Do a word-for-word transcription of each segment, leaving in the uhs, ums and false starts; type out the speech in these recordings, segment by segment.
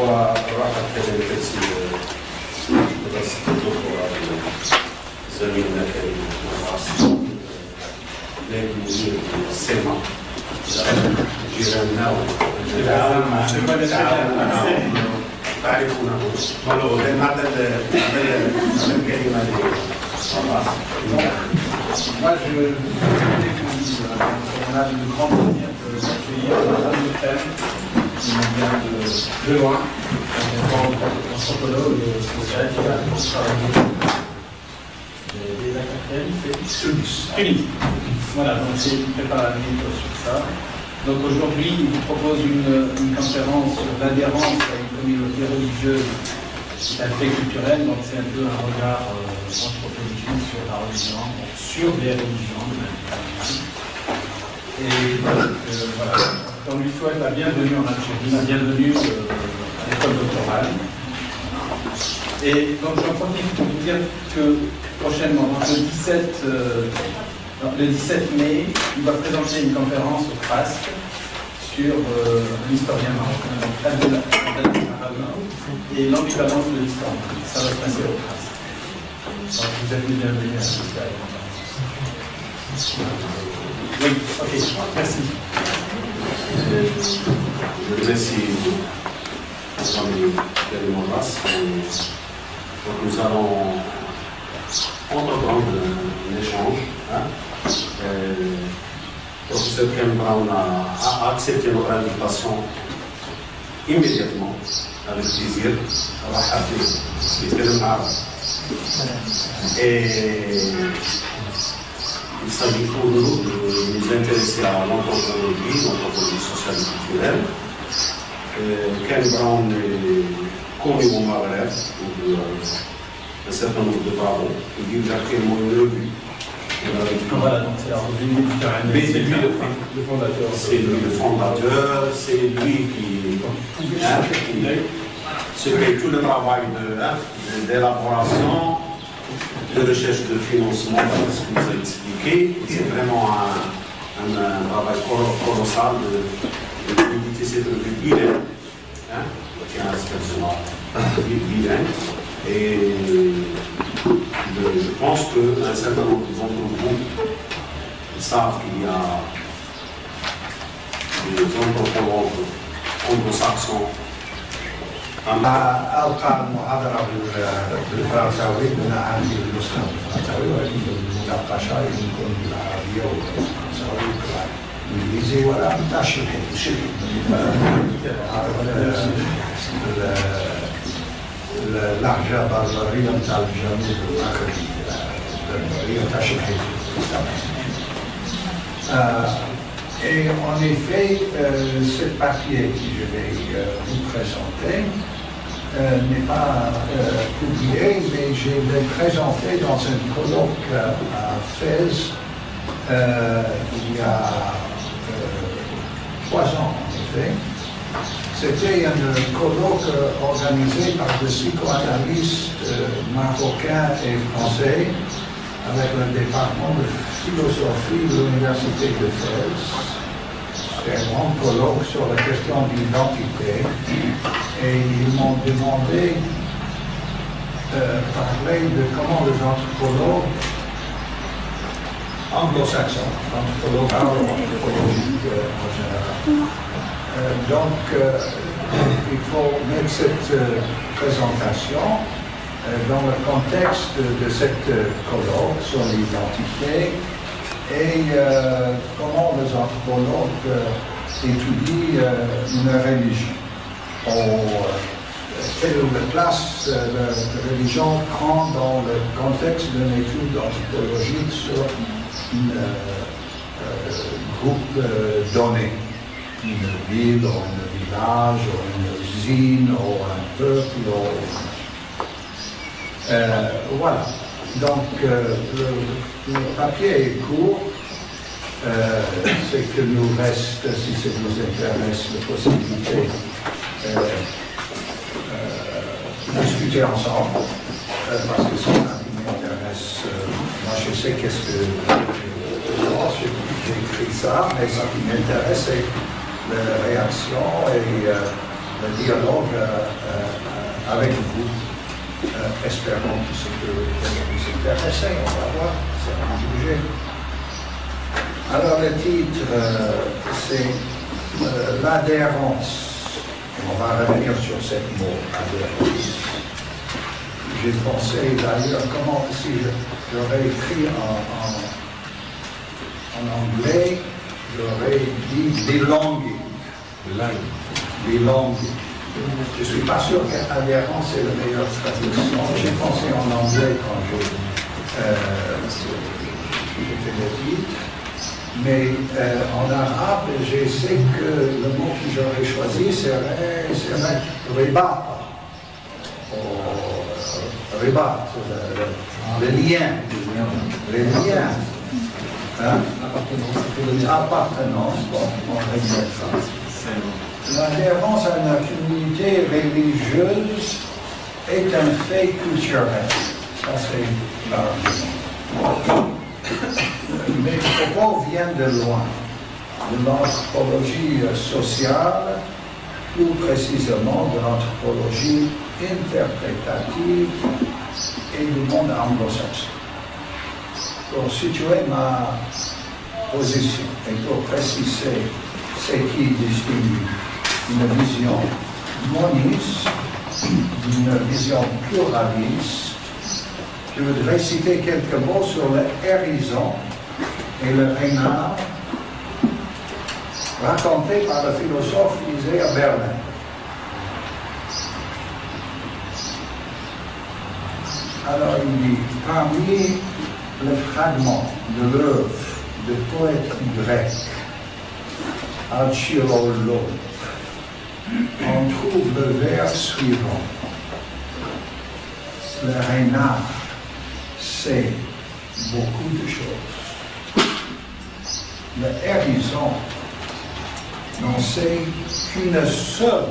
وراحت تسير دراسة الدكتوراه زميلنا كريم معاصر نائب مدير السمع جيراننا نتعاون مع نتعاون تعرفونه ولو لأن هذا الكلمة اللي Moi, je voulais qu'on a une grande manière de s'accueillir dans un thème qui nous vient de loin, un anthropologue social qui a travaillé des acteurs, il fait X-Culus. Voilà, donc c'est une préparation sur ça. Donc aujourd'hui, il nous propose une, une conférence sur l'adhérence à une communauté religieuse d'aspect culturel, donc c'est un peu un regard euh, anthropologique sur la religion, sur les religions de la. Et donc euh, voilà, on lui souhaite la bienvenue en Algérie, la bienvenue euh, à l'école doctorale. Et donc j'en profite pour vous dire que prochainement, donc, le, dix-sept, euh, non, le dix-sept mai, il va présenter une conférence au C R A S sur euh, l'historien marocain Abdelmarraboun et l'ambivalence de l'histoire. Ça va se passer au C R A S. Donc vous êtes les bienvenus à ce stade. Oui, ok, merci. Je remercie Mme Morras. Donc nous allons entreprendre un échange. Hein. Et, Le professeur Ken Brown a, a accepté notre invitation immédiatement, avec plaisir, à la Hafiz, qui était le arabe. Et il s'agit pour nous de nous intéresser à l'anthropologie, l'anthropologie sociale et culturelle. Et Ken Brown est connu au Maghreb pour un certain nombre de travaux. Il dit actuellement une revue. Voilà, donc c'est la revue méditerranéenne. C'est lui le fondateur. C'est lui le fondateur, c'est lui qui hein, se fait tout le travail d'élaboration, de, de, de recherche de financement, ce que vous avez expliqué. C'est vraiment un, un, un travail colossal de publier cette revue bilingue. Tiens, c'est un bilingue. Et je pense qu'un certain nombre d'entre vous savent qu'il y a des anthropologues anglo-saxons. ألقى المحاضرة بالفرنساوي أنا عندي النسخة بالفرنساوي وعندي المناقشة يكون بالعربية والفرنساوي والإنجليزي ولا منتشر شيء اللهجة البربرية نتاع الجنوب المغربي البربرية تاع شرحي Et en effet, euh, ce papier que je vais euh, vous présenter euh, n'est pas euh, publié, mais je l'ai présenté dans un colloque à Fès euh, il y a euh, trois ans en effet. C'était un colloque organisé par des psychoanalystes marocains et français avec le département de philosophie de l'Université de Fès. C'était un grand colloque sur la question de l'identité. Et ils m'ont demandé euh, parler de comment les anthropologues anglo-saxons, anthropologues anthropologiques en général. Euh, donc, euh, il faut mettre cette euh, présentation euh, dans le contexte de, de cette euh, colloque sur l'identité et euh, comment les anthropologues euh, étudient euh, une religion. Ou, euh, quelle place euh, la religion prend dans le contexte d'une étude anthropologique sur un euh, groupe euh, donné. Une ville, ou un village, ou une usine, ou un peuple, ou... Euh, voilà. Donc, euh, le, le papier est court. Euh, ce que nous reste, si ça vous intéresse, la possibilité de euh, euh, discuter ensemble. Euh, parce que si ça m'intéresse, euh, moi je sais qu'est-ce que... Oh, j'ai écrit ça, mais ça qui m'intéresse, c'est... les réactions et euh, le dialogue euh, euh, avec vous. Euh, espérons que ce que vous intéressez, on va voir, c'est un sujet. Alors le titre, euh, c'est euh, l'adhérence. On va revenir sur ce mot, adhérence. J'ai pensé d'ailleurs, comment si j'aurais écrit en, en, en anglais, j'aurais dit belonging. Belonging. Je ne suis pas sûr qu'adhérence est la meilleure traduction. J'ai pensé en anglais quand j'ai euh, fait le titre, mais euh, en arabe, je sais que le mot que j'aurais choisi serait, serait ribat. Oh, ribat, le, le lien, le lien. Hein? Appartenance, bon, on répète ça. L'adhérence à la communauté religieuse est un fait culturel. Ça, c'est l'argument. Mes propos viennent de loin, de l'anthropologie sociale, plus précisément de l'anthropologie interprétative et du monde anglo-saxon. Pour situer ma position et pour préciser ce qui distingue une vision moniste d'une vision pluraliste, je voudrais citer quelques mots sur le hérisson et le renard racontés par le philosophe Isaiah Berlin. Alors il dit, parmi les fragments de l'œuvre de poète grec, Archiloque, on trouve le vers suivant. Le renard sait beaucoup de choses. Le hérisson n'en sait qu'une seule,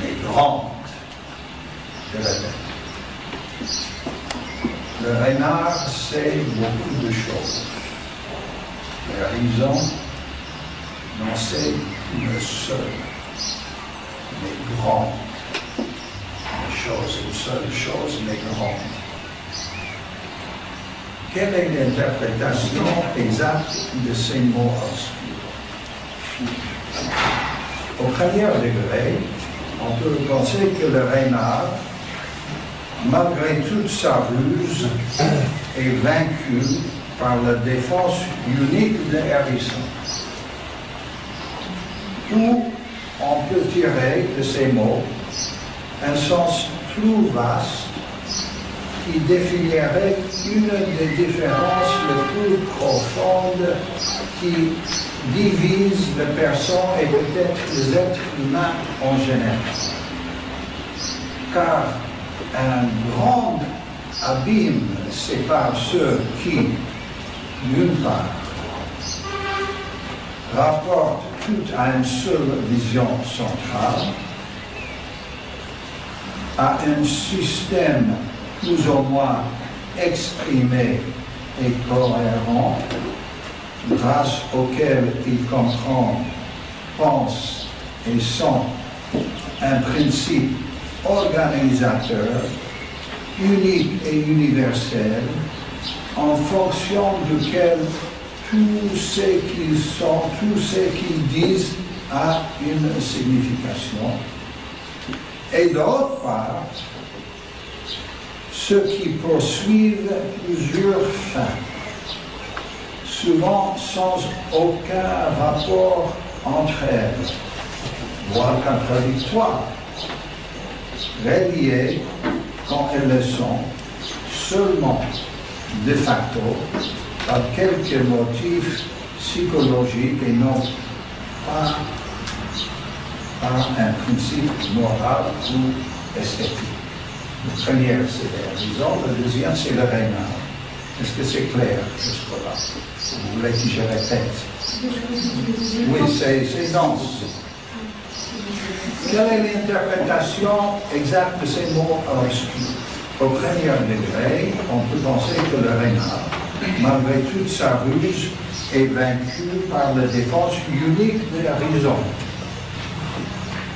mais grande, de la tête. Le renard sait beaucoup de choses. Le hérisson non, c'est une seule, mais grande chose, une seule chose, mais grande. Quelle est l'interprétation exacte de ces mots obscurs? Au premier degré, on peut penser que le renard, malgré toute sa ruse, est vaincu par la défense unique de l'hérisson. Où on peut tirer de ces mots un sens plus vaste qui définirait une des différences les plus profondes qui divise les personnes et peut-être les êtres humains en général. Car un grand abîme sépare ceux qui, d'une part, rapportent tout à une seule vision centrale, à un système plus ou moins exprimé et cohérent, grâce auquel ils comprennent, pensent et sentent un principe organisateur, unique et universel, en fonction duquel tout ce qu'ils sont, tout ce qu'ils disent a une signification. Et d'autre part, ceux qui poursuivent plusieurs fins, souvent sans aucun rapport entre elles, voire contradictoires, reliées quand elles le sont, seulement de facto, par quelques motifs psychologiques et non pas par un principe moral ou esthétique. Le premier, c'est l'hérisson, le deuxième, c'est le renard. Est-ce que c'est clair jusque-là? Vous voulez que je répète? Oui, c'est dense. Quelle est l'interprétation exacte de ces mots obscurs? Au premier degré, on peut penser que le renard, malgré toute sa ruse, est vaincue par la défense unique de l'hérisson.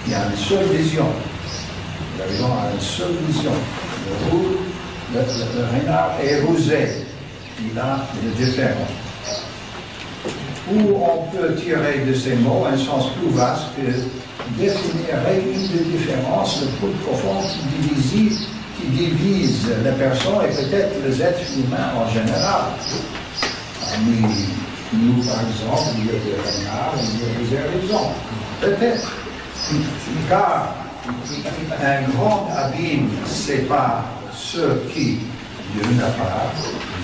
qui a une seule vision. La vision a une seule vision. Le, roux, le, le, le renard est rusé. Il a une différence. Où on peut tirer de ces mots un sens plus vaste que définirait une différence le plus profonde qui divise, qui divise la personne et peut-être les êtres humains en général. Parmi nous, par exemple, il y a des renards, il y a des hérissons. Peut-être. Car un grand abîme sépare ceux qui, d'une part,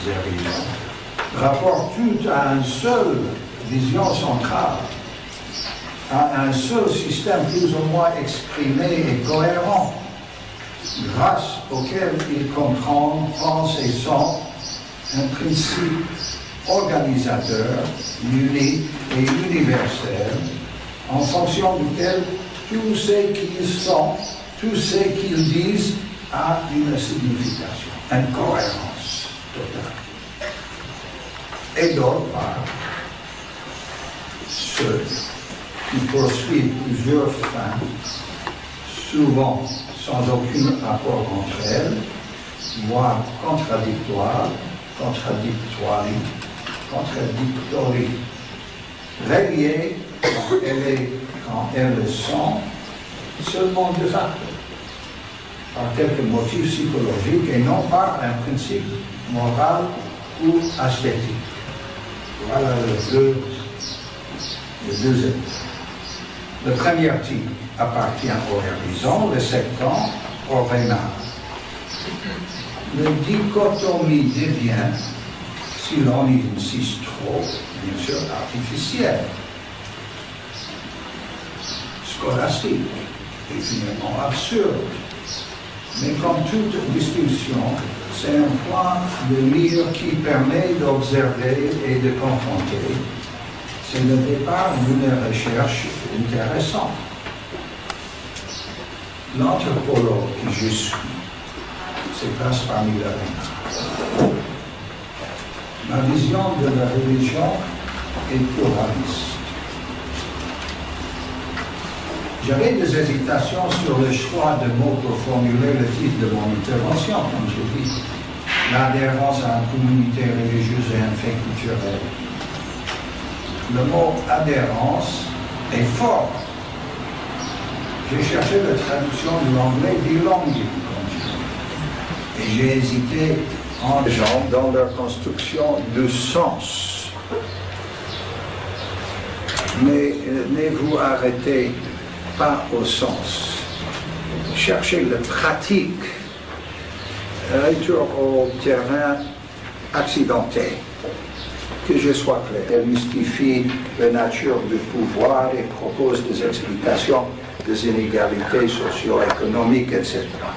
les hérissons, rapportent tout à une seule vision centrale, à un seul système plus ou moins exprimé et cohérent, grâce auquel ils comprennent, pensent et sentent un principe organisateur, unique et universel, en fonction duquel tout ce qu'ils sont, tout ce qu'ils disent a une signification, une cohérence totale. Et d'autre part, ceux qui poursuivent plusieurs fins, souvent sans aucun rapport entre elles, voire contradictoires, contradictoires, contradictoires, reliées quand elles, est, quand elles sont seulement de facto, par quelques motifs psychologiques et non par un principe moral ou esthétique. Voilà le deux, le deuxième. Le premier type appartient au horizon, le second au renard. La dichotomie devient, si l'on y insiste trop, bien sûr artificielle, scolastique et finalement absurde. Mais comme toute discussion, c'est un point de mire qui permet d'observer et de confronter. C'est le départ d'une recherche intéressante. L'anthropologue que je suis se place parmi la renarde. Ma vision de la religion est pluraliste. J'avais des hésitations sur le choix de mots pour formuler le titre de mon intervention, comme je dis, l'adhérence à une communauté religieuse et un fait culturel. Le mot adhérence est fort. J'ai cherché la traduction de l'anglais belonging, comme je dis, et j'ai hésité en genre dans leur construction de sens. Mais ne vous arrêtez pas au sens. Cherchez la pratique. Retour au terrain accidenté. Que je sois clair. Elle mystifie la nature du pouvoir et propose des explications des inégalités socio-économiques, et cetera.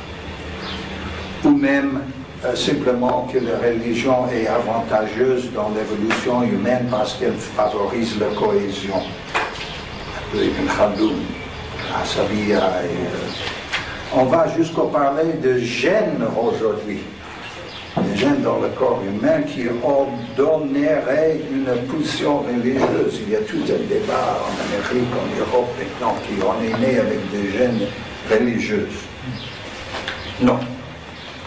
Ou même euh, simplement que la religion est avantageuse dans l'évolution humaine parce qu'elle favorise la cohésion. Ibn Khaldun. À Sabia et, euh, on va jusqu'au parler de gènes aujourd'hui, des gènes dans le corps humain qui ordonneraient une pulsion religieuse. Il y a tout un débat en Amérique, en Europe maintenant, qui en est né avec des gènes religieuses. Non.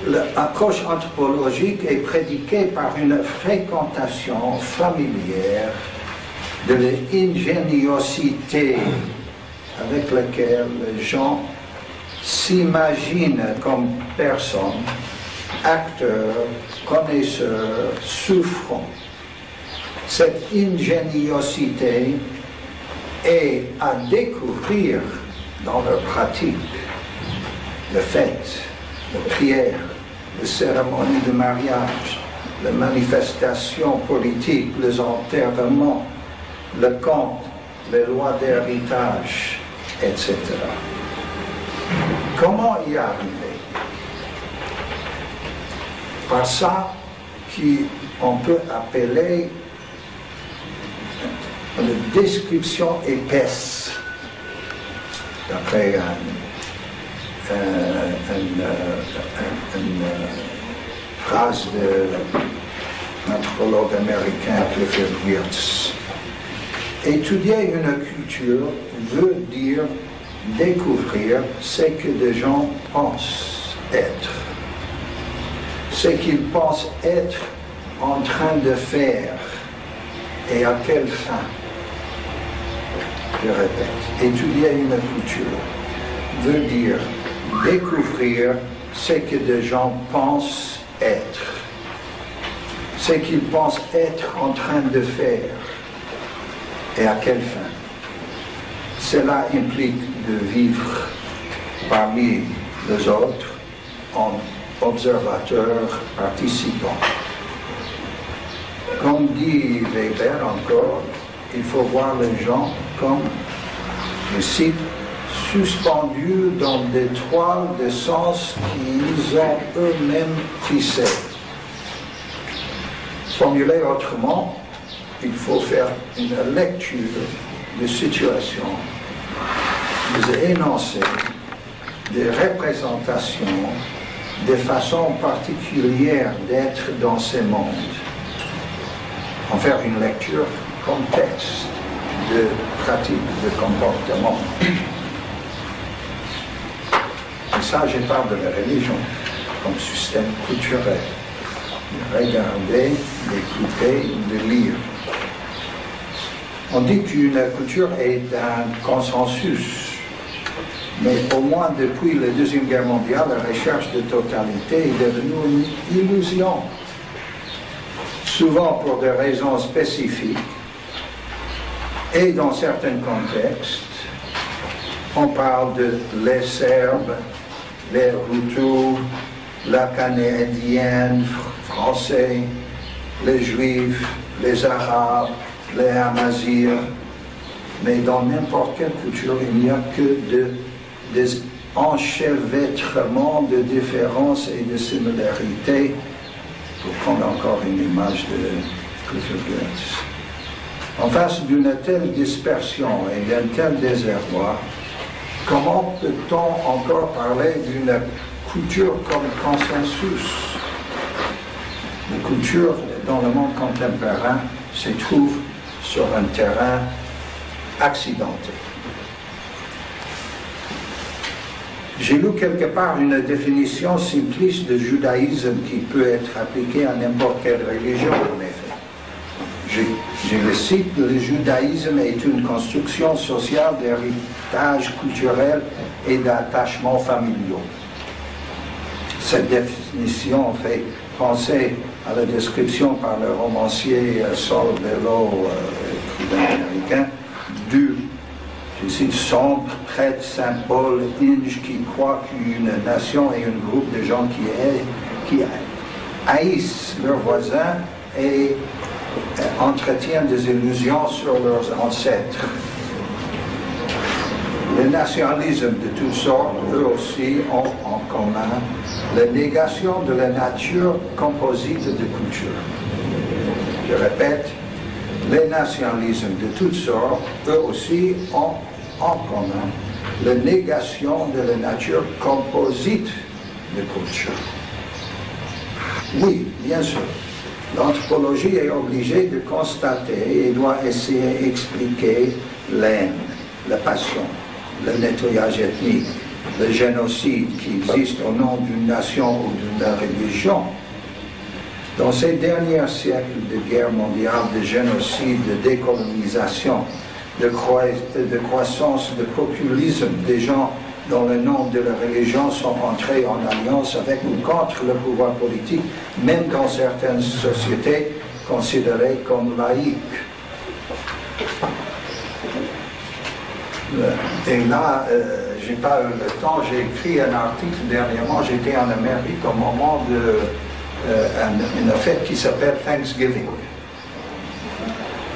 L'approche anthropologique est prédiquée par une fréquentation familière de l'ingéniosité avec laquelle les gens s'imaginent comme personnes, acteurs, connaisseurs, souffrants. Cette ingéniosité est à découvrir dans leur pratique, les fêtes, les prières, les cérémonies de mariage, les manifestations politiques, les enterrements, le conte, les lois d'héritage, et cetera. Comment y arriver? Par ça qu'on peut appeler une description épaisse, d'après un, un, un, un, une phrase de l'anthropologue américain Clifford Geertz. Étudier une culture veut dire découvrir ce que les gens pensent être, ce qu'ils pensent être en train de faire et à quelle fin. Je répète, étudier une culture veut dire découvrir ce que les gens pensent être, ce qu'ils pensent être en train de faire et à quelle fin. Cela implique de vivre parmi les autres en observateur participant. Comme dit Weber encore, il faut voir les gens comme, je cite, suspendus dans des toiles de sens qu'ils ont eux-mêmes tissés. Formulé autrement, il faut faire une lecture de situation, des énoncés, des représentations, des façons particulières d'être dans ce monde. En faire une lecture contexte de pratique, de comportement. Et ça, je parle de la religion comme système culturel. De regarder, d'écouter, de lire. On dit qu'une culture est un consensus, mais au moins depuis la Deuxième Guerre mondiale, la recherche de totalité est devenue une illusion, souvent pour des raisons spécifiques, et dans certains contextes, on parle de les Serbes, les Hutus, la Canadienne, Français, les Juifs, les Arabes, les Amazirs, mais dans n'importe quelle culture, il n'y a que de, des enchevêtrements de différences et de similarités, pour prendre encore une image de Clifford Geertz. En face d'une telle dispersion et d'un tel désarroi, comment peut-on encore parler d'une culture comme consensus? La culture dans le monde contemporain se trouve sur un terrain accidenté. J'ai lu quelque part une définition simpliste de judaïsme qui peut être appliquée à n'importe quelle religion, en effet. Je, je le cite, le judaïsme est une construction sociale d'héritage culturel et d'attachements familiaux. Cette définition fait penser à la description par le romancier Saul Bellow, écrivain américain, du, je cite, sombre prêtre Saint-Paul Inge qui croit qu'une nation et un groupe de gens qui, est, qui haïssent leurs voisins et entretiennent des illusions sur leurs ancêtres. Les nationalismes de toutes sortes, eux aussi, ont en commun la négation de la nature composite de culture. Je répète, les nationalismes de toutes sortes, eux aussi, ont en commun la négation de la nature composite de culture. Oui, bien sûr, l'anthropologie est obligée de constater et doit essayer d'expliquer l'haine, la passion, le nettoyage ethnique, le génocide qui existe au nom d'une nation ou d'une religion. Dans ces derniers siècles de guerre mondiale, de génocide, de décolonisation, de, croi- de croissance, de populisme, des gens dont le nom de la religion sont entrés en alliance avec ou contre le pouvoir politique, même dans certaines sociétés considérées comme laïques. Et là, euh, j'ai pas eu le temps, j'ai écrit un article dernièrement, j'étais en Amérique au moment de euh, une, une fête qui s'appelle Thanksgiving.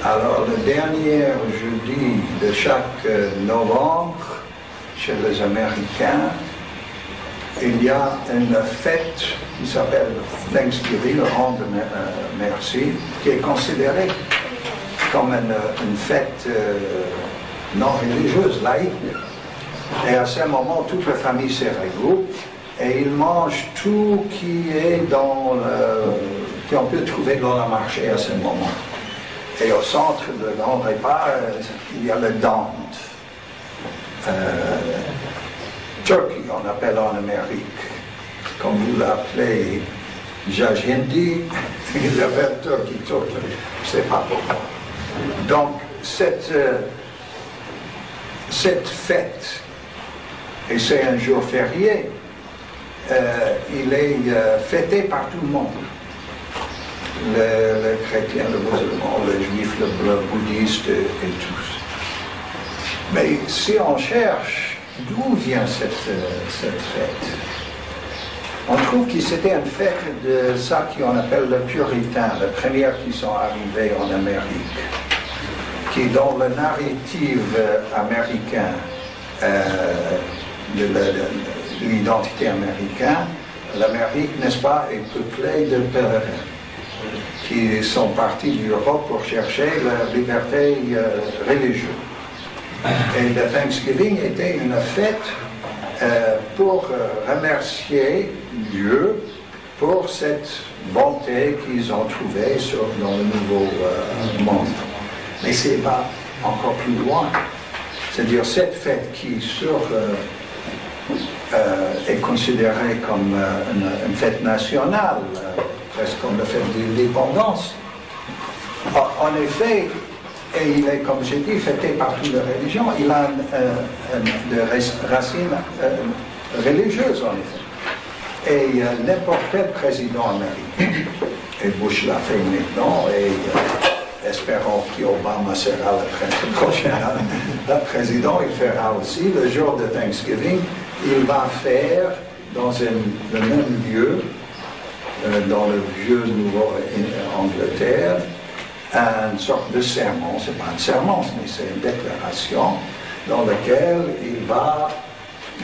Alors le dernier jeudi de chaque euh, novembre, chez les Américains, il y a une fête qui s'appelle Thanksgiving, le rang de euh, merci, qui est considérée comme une, une fête euh, non religieuse, laïque. Et à ce moment, toute la famille se regroupe et ils mangent tout qui est dans le... qu'on peut trouver dans le marché à ce moment. Et au centre de grand repas, il y a le dinde. euh, Turkey, on appelle en Amérique, comme vous l'appelez Jajindi, il l'appelle Turkey, Turkey, je sais pas pourquoi. Donc cette, euh, cette fête, et c'est un jour férié, euh, il est euh, fêté par tout le monde. Le, le chrétien, le musulman, le juif, le, le bouddhiste et tous. Mais si on cherche d'où vient cette, cette fête, on trouve que c'était une fête de ça qu'on appelle le puritain, les premiers qui sont arrivés en Amérique, qui dans le narratif américain, euh, de l'identité américaine, l'Amérique, n'est-ce pas, est peuplée de pèlerins qui sont partis d'Europe pour chercher la liberté euh, religieuse. Et le Thanksgiving était une fête euh, pour euh, remercier Dieu pour cette bonté qu'ils ont trouvée sur, dans le nouveau euh, monde. Mais c'est pas encore plus loin. C'est-à-dire cette fête qui sur, euh, euh, est considérée comme euh, une, une fête nationale, euh, presque comme la fête de l'indépendance. En effet, et il est, comme j'ai dit, fêté par toutes les religions, il a une, une, une, une racine une, religieuse, en effet. Et euh, n'importe quel président américain, et Bush l'a fait maintenant, et euh, espérons qu'Obama sera le prochain le président, il fera aussi, le jour de Thanksgiving, il va faire dans un, le même lieu, dans le vieux nouveau Angleterre, une sorte de sermon, c'est pas un sermon, mais c'est une déclaration dans laquelle il va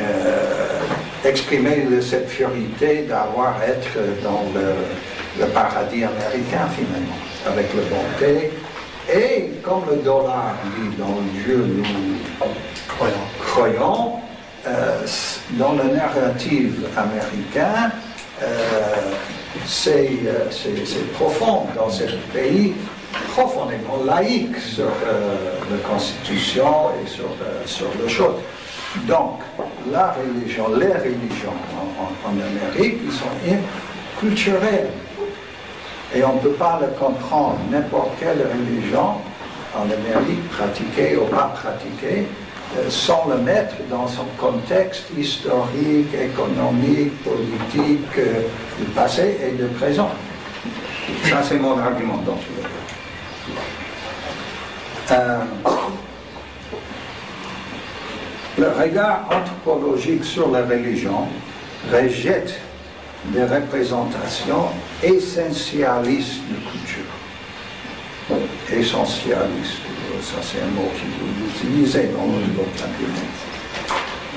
euh, exprimer cette fierté d'avoir été dans le, le paradis américain finalement, avec la bonté. Et comme le dollar dit dans Dieu nous croyons, croyons euh, dans le narratif américain, euh, C'est euh, profond dans ce pays, profondément laïque sur euh, la Constitution et sur, euh, sur le choses. Donc, la religion, les religions en, en, en Amérique, ils sont culturelles. Et on ne peut pas le comprendre. N'importe quelle religion en Amérique, pratiquée ou pas pratiquée, euh, sans le mettre dans son contexte historique, économique, politique, euh, du passé et du présent. Ça, c'est mon argument dans tous les cas. Euh, le regard anthropologique sur la religion rejette des représentations essentialistes de culture. Essentialistes, ça c'est un mot qui vous utilisez dans le vocabulaire.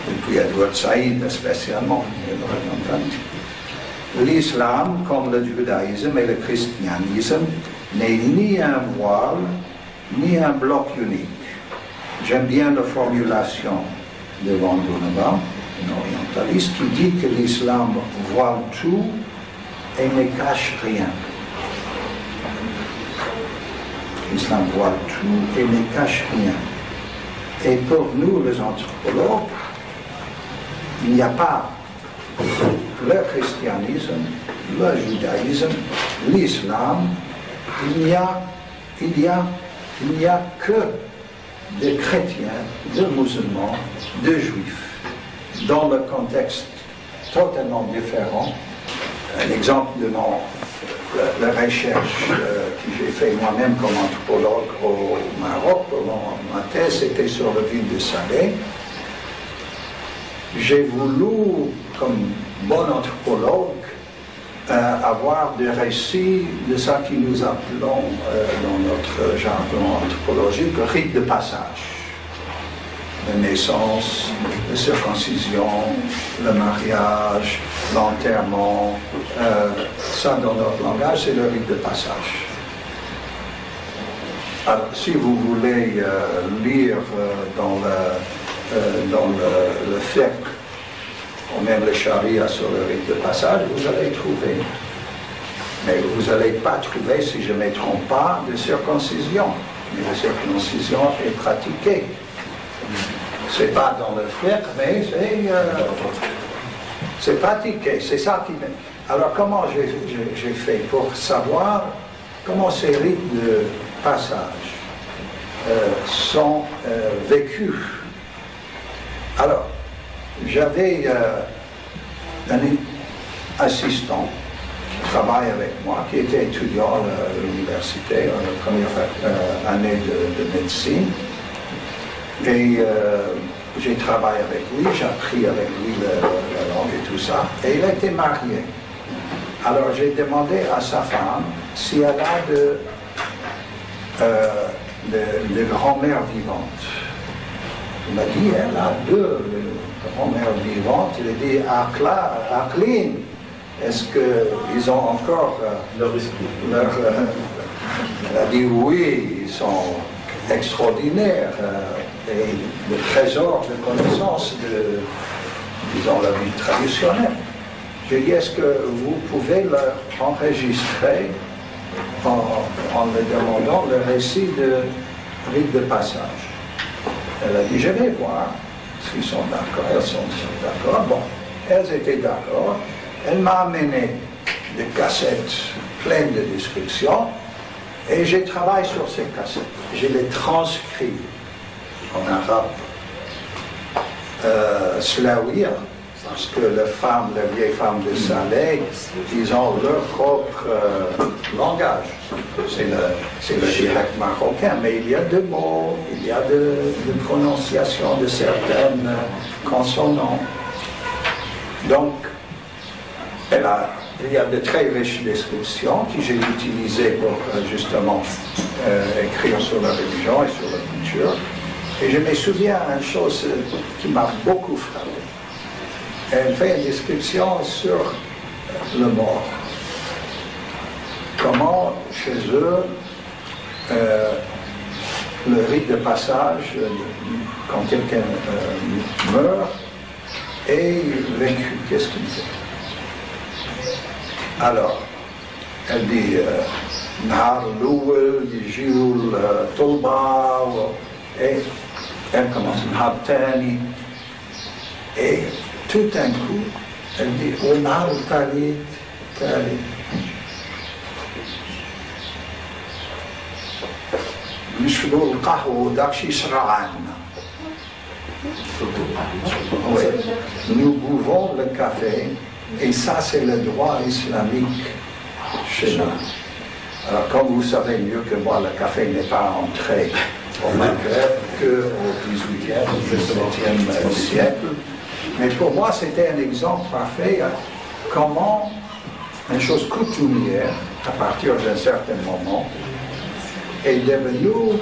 Et puis Edward Saïd spécialement, il le représente. L'islam, comme le judaïsme et le christianisme, n'est ni un voile, ni un bloc unique. J'aime bien la formulation de Van Gennep, un orientaliste, qui dit que l'islam voile tout et ne cache rien. L'islam voile tout et ne cache rien. Et pour nous, les anthropologues, il n'y a pas le christianisme, le judaïsme, l'islam, il n'y a, il y a, il n'y a que des chrétiens, des musulmans, des juifs, dans le contexte totalement différent. L'exemple de mon, la, la recherche euh, que j'ai fait moi-même comme anthropologue au Maroc, pour mon, ma thèse, c'était sur la ville de Salé. J'ai voulu, comme bon anthropologue, euh, avoir des récits de ça que nous appelons, euh, dans notre jargon anthropologique, le rite de passage. La naissance, la circoncision, le mariage, l'enterrement, euh, ça dans notre langage, c'est le rite de passage. Alors, si vous voulez euh, lire euh, dans le... Euh, dans le, le fiqh, ou même le charia sur le rite de passage, vous allez trouver. Mais vous n'allez pas trouver, si je ne me trompe pas, de circoncision. Mais la circoncision est pratiquée. C'est pas dans le fief, mais c'est euh, pratiqué, c'est ça qui... Alors comment j'ai fait pour savoir comment ces rites de passage euh, sont euh, vécus? Alors, j'avais euh, un assistant qui travaille avec moi, qui était étudiant à l'université, en la première année de, de médecine. Et euh, j'ai travaillé avec lui, j'ai appris avec lui la, la langue et tout ça. Et il était marié. Alors j'ai demandé à sa femme si elle a de, euh, de, de grand-mères vivantes. Il m'a dit, elle a deux grand-mères vivantes. Il a dit, à Clean, est-ce qu'ils ont encore euh, leur esprit leur, euh, Elle a dit, oui, ils sont extraordinaires. Euh, et le trésor de connaissances de, disons, la vie traditionnelle. Je dis, est-ce que vous pouvez leur enregistrer en, en me demandant le récit de rite de passage? Elle a dit, je vais voir s'ils sont d'accord, elles sont, sont d'accord. Bon, elles étaient d'accord. Elle m'a amené des cassettes pleines de descriptions et j'ai travaillé sur ces cassettes. Je les transcris en arabe, euh, Slaouia, parce que les femmes, les vieilles femmes de Saleh, ils ont leur propre euh, langage. C'est le, le dialecte marocain, mais il y a des mots, il y a des de prononciations de certaines consonants. Donc, elle a, il y a de très riches descriptions que j'ai utilisées pour justement euh, écrire sur la religion et sur la culture. Et je me souviens d'une chose qui m'a beaucoup frappé. Elle fait une description sur le mort. Comment, chez eux, euh, le rite de passage, quand quelqu'un euh, meurt, est vécu. Qu'est-ce qu'il fait? Alors, elle dit « Nahar l'ouel, Jiul tolba » Et elle commence Habtani. Et tout d'un coup, elle dit Omar Talit, Talit. Mishloul Kahou Dakshishran. Oui. Nous bouvons le café, et ça, c'est le droit islamique chez nous. Alors, comme vous savez mieux que moi, le café n'est pas entré au Maghreb qu'au dix-huitième, dix-septième siècle. Mais pour moi, c'était un exemple parfait à comment une chose coutumière, à partir d'un certain moment, est devenue,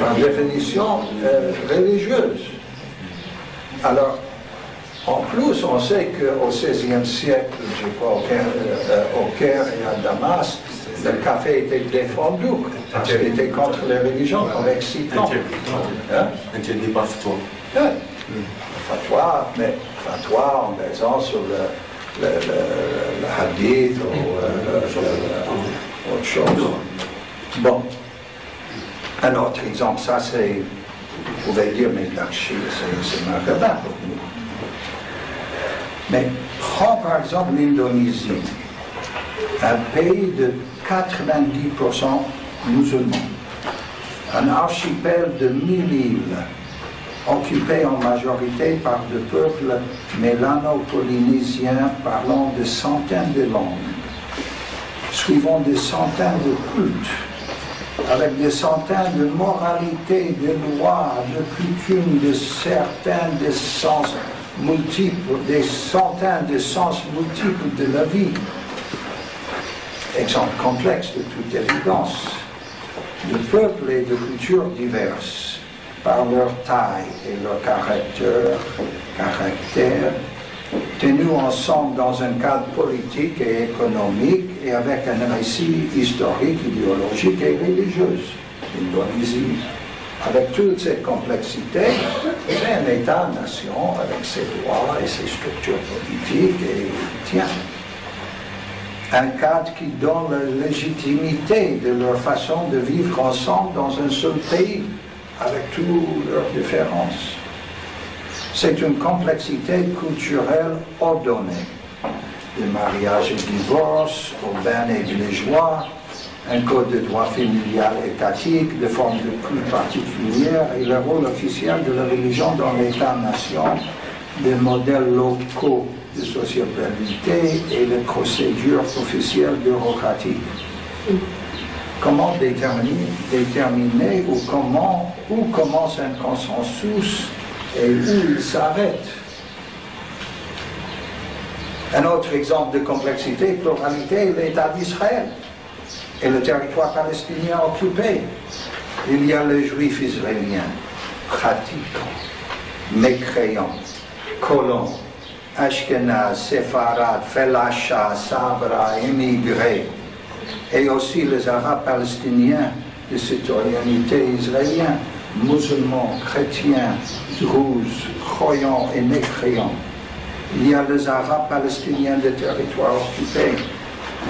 par définition, euh, religieuse. Alors, en plus, on sait qu'au seizième siècle, je crois, au Caire, euh, au Caire et à Damas, le café était défendu, parce qu'il était contre les religions, comme excitant. C'était des fatwas. Fatwa, mais fatwa en basant sur le, le, le, le hadith ou autre chose. Bon, un autre exemple, ça c'est, vous pouvez dire, mais l'archi, c'est maghrébin pour nous. Mais prends par exemple l'Indonésie, un pays de quatre-vingt-dix pour cent musulmans, un archipel de mille îles, occupé en majorité par des peuples mélano-polynésiens parlant de centaines de langues, suivant des centaines de cultes, avec des centaines de moralités, de lois, de coutumes, de certains des sens multiples, des centaines de sens multiples de la vie. Exemple complexe de toute évidence, de peuples et de cultures diverses, par leur taille et leur caractère, caractère, tenus ensemble dans un cadre politique et économique et avec un récit historique, idéologique et religieux. L'Indonésie, avec toute cette complexité, c'est un État-nation avec ses droits et ses structures politiques et tiens. Un cadre qui donne la légitimité de leur façon de vivre ensemble dans un seul pays, avec toutes leurs différences. C'est une complexité culturelle ordonnée, des mariages et divorces, urbains et villageois, un code de droit familial étatique, des formes de culte particulières et le rôle officiel de la religion dans l'État-nation, des modèles locaux de sociabilité et des procédures officielles bureaucratiques. Comment déterminer, déterminer ou comment, où commence un consensus et où il s'arrête? Un autre exemple de complexité et pluralité est l'État d'Israël et le territoire palestinien occupé. Il y a les Juifs israéliens, pratiquants, mécréants, colons, ashkénazes, séfarades, felachas, sabra, émigrés, et aussi les Arabes palestiniens de citoyenneté israélienne, musulmans, chrétiens, druzes, croyants et mécréants. Il y a les Arabes palestiniens des territoires occupés,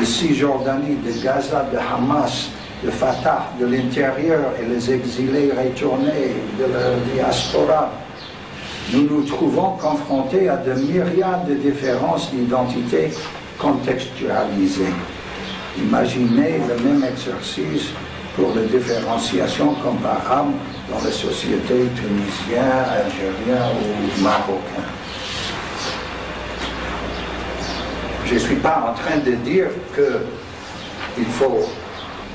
de Cisjordanie, de Gaza, de Hamas, de Fatah, de l'intérieur et les exilés retournés de la diaspora. Nous nous trouvons confrontés à de myriades de différences d'identité contextualisées. Imaginez le même exercice pour les différenciations comparables dans les sociétés tunisiennes, algériennes ou marocaines. Je ne suis pas en train de dire qu'il faut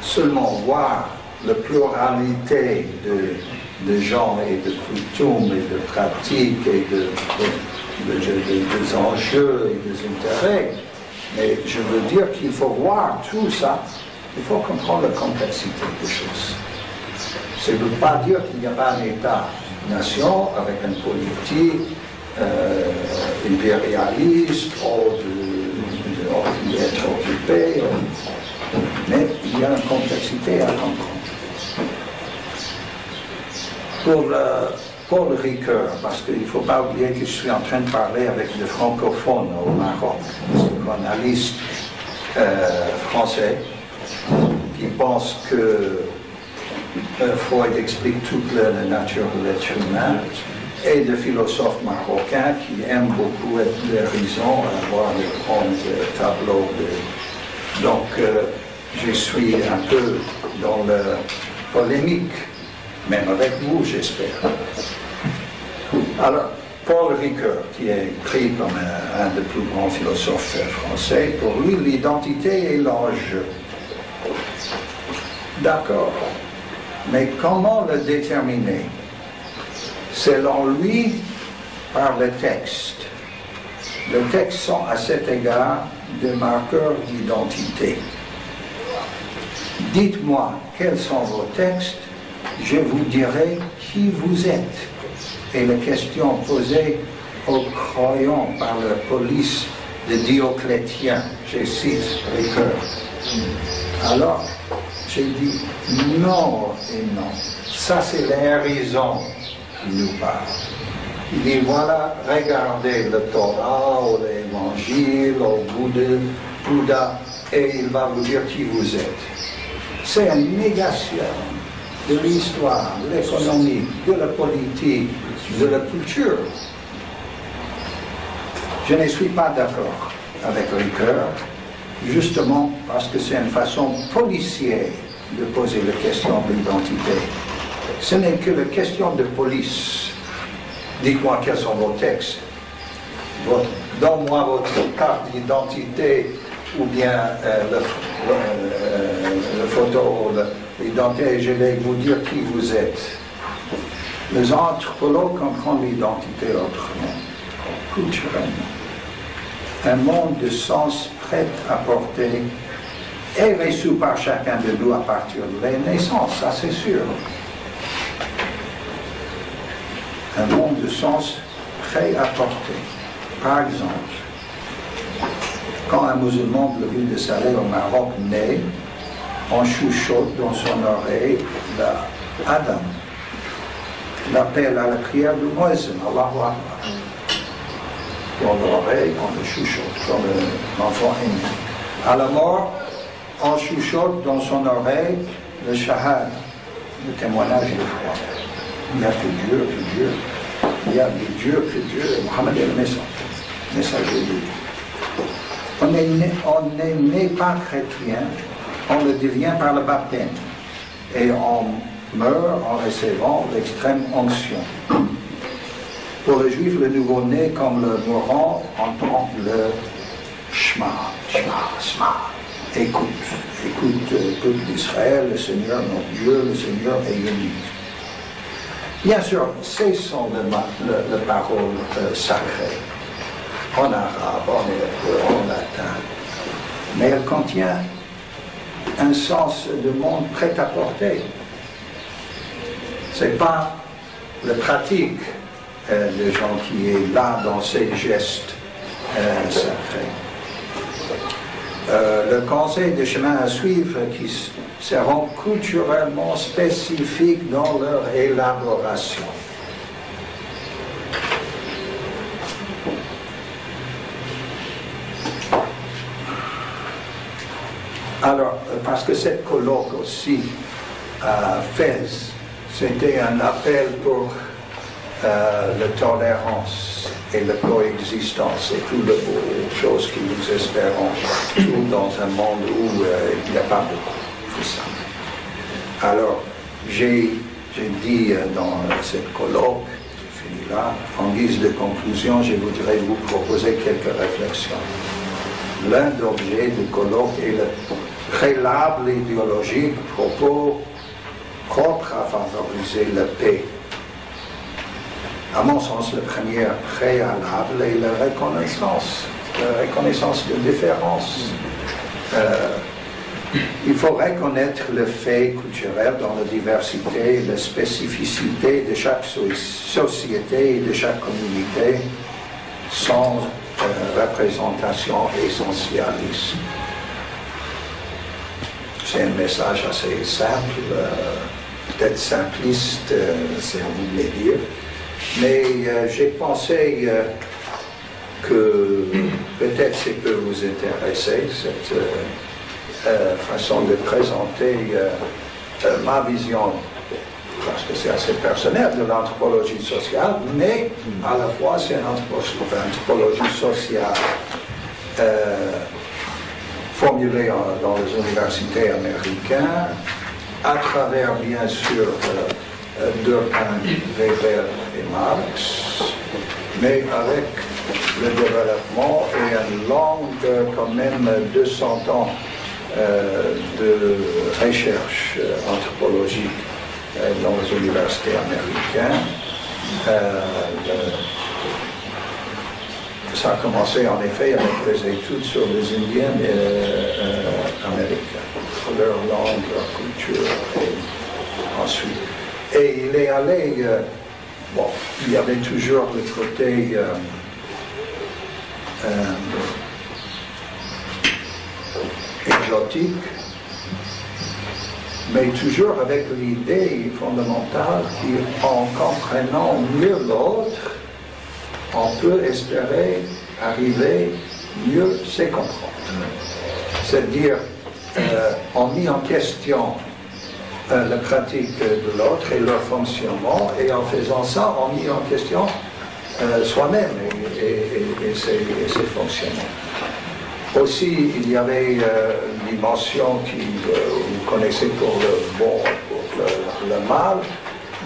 seulement voir la pluralité de, de gens et de coutumes et de pratiques et de, de, de, de, de, des enjeux et des intérêts, mais je veux dire qu'il faut voir tout ça, il faut comprendre la complexité des choses. Ça ne veut pas dire qu'il n'y a pas un État-nation avec une politique euh, impérialiste ou de d'être occupé, mais il y a une complexité à comprendre. Pour le, Paul Ricoeur, parce qu'il ne faut pas oublier que je suis en train de parler avec des francophones au Maroc, un analyste euh, français qui pense que euh, Freud explique toute la, la nature de l'être humain, et de philosophes marocains qui aiment beaucoup être les raisons, avoir des grands tableaux. De... Donc, euh, je suis un peu dans la polémique, même avec vous, j'espère. Alors, Paul Ricoeur, qui est pris comme un, un des plus grands philosophes français, pour lui, l'identité est l'enjeu. D'accord, mais comment le déterminer? Selon lui, par le texte. Les textes sont à cet égard des marqueurs d'identité. Dites-moi quels sont vos textes, je vous dirai qui vous êtes. Et la question posée aux croyants par la police de Dioclétien, je cite Ricoeur. Alors, j'ai dit non et non. Ça, c'est l'hérisson. Il nous parle. Il dit voilà, regardez le Torah ou l'Évangile ou le Bouddha et il va vous dire qui vous êtes. C'est une négation de l'histoire, de l'économie, de la politique, de la culture. Je ne suis pas d'accord avec Ricoeur, justement parce que c'est une façon policière de poser la question de l'identité. Ce n'est que la question de police. Dites-moi quels sont vos textes. Donne-moi votre carte d'identité ou bien euh, le, euh, le photo, l'identité, je vais vous dire qui vous êtes. Les anthropologues comprennent l'identité autrement, culturellement. Un monde de sens prêt à porter est reçu par chacun de nous à partir de la naissance, ça c'est sûr. Un monde de sens prêt à porter. Par exemple, quand un musulman de la ville de Salé au Maroc naît, on chuchote dans son oreille l'Adam, l'appel à la prière du muezzin, Allahu Akbar. Dans l'oreille, on le chuchote, comme l'enfant aîné. À la mort, on chuchote dans son oreille le shahad, le témoignage est froid. Il n'y a que Dieu, que Dieu. Il y a que Dieu, que Dieu. Et Mohammed est le messager, messager de Dieu. On est né, on n'est né pas chrétien, on le devient par le baptême. Et on meurt en recevant l'extrême onction. Pour les Juifs, le nouveau-né, comme le mourant, entend le Shema, Shema, Shema. Écoute, écoute, peuple d'Israël, le Seigneur, notre Dieu, le Seigneur est unique. Bien sûr, ce sont les paroles euh, sacrées, en arabe, en hébreu, en latin, mais elles contiennent un sens de monde prêt à porter. Ce n'est pas la pratique euh, des gens qui est là dans ces gestes euh, sacrés. Euh, le conseil des chemins à suivre qui seront culturellement spécifiques dans leur élaboration. Alors, parce que cette colloque aussi à Fès, c'était un appel pour euh, la tolérance et la coexistence et toutes les choses que nous espérons tout dans un monde où euh, il n'y a pas beaucoup de ça. Alors, j'ai dit euh, dans cette colloque, je finis là, en guise de conclusion, je voudrais vous proposer quelques réflexions. L'un des objets du colloque est le préalable idéologique propos propre à favoriser la paix. À mon sens, le premier préalable est la reconnaissance, la reconnaissance de différence. Euh, il faut reconnaître le fait culturel dans la diversité et la spécificité de chaque so- société et de chaque communauté sans euh, représentation essentialiste. C'est un message assez simple, euh, peut-être simpliste, euh, c'est à vous de le dire. Mais euh, j'ai pensé euh, que peut-être ça peut vous intéresser, cette euh, euh, façon de présenter euh, euh, ma vision, parce que c'est assez personnel, de l'anthropologie sociale, mais à la fois c'est une anthropologie sociale euh, formulée en, dans les universités américaines, à travers bien sûr euh, Durkheim, Weber et Marx, mais avec le développement et une longue, quand même, deux cents ans euh, de recherche anthropologique euh, dans les universités américaines. Euh, le, ça a commencé en effet avec les études sur les Indiens et, euh, américains, leur langue, leur culture, et ensuite. Et il est allé, euh, bon, il y avait toujours le côté euh, euh, exotique, mais toujours avec l'idée fondamentale qu'en comprenant mieux l'autre, on peut espérer arriver mieux se comprendre. C'est-à-dire, euh, on met en question Euh, la pratique de l'autre et leur fonctionnement, et en faisant ça, on met en question euh, soi-même et, et, et, et, ses, et ses fonctionnements. Aussi, il y avait euh, une dimension qui, euh, vous connaissez pour le bon, pour le, le mal,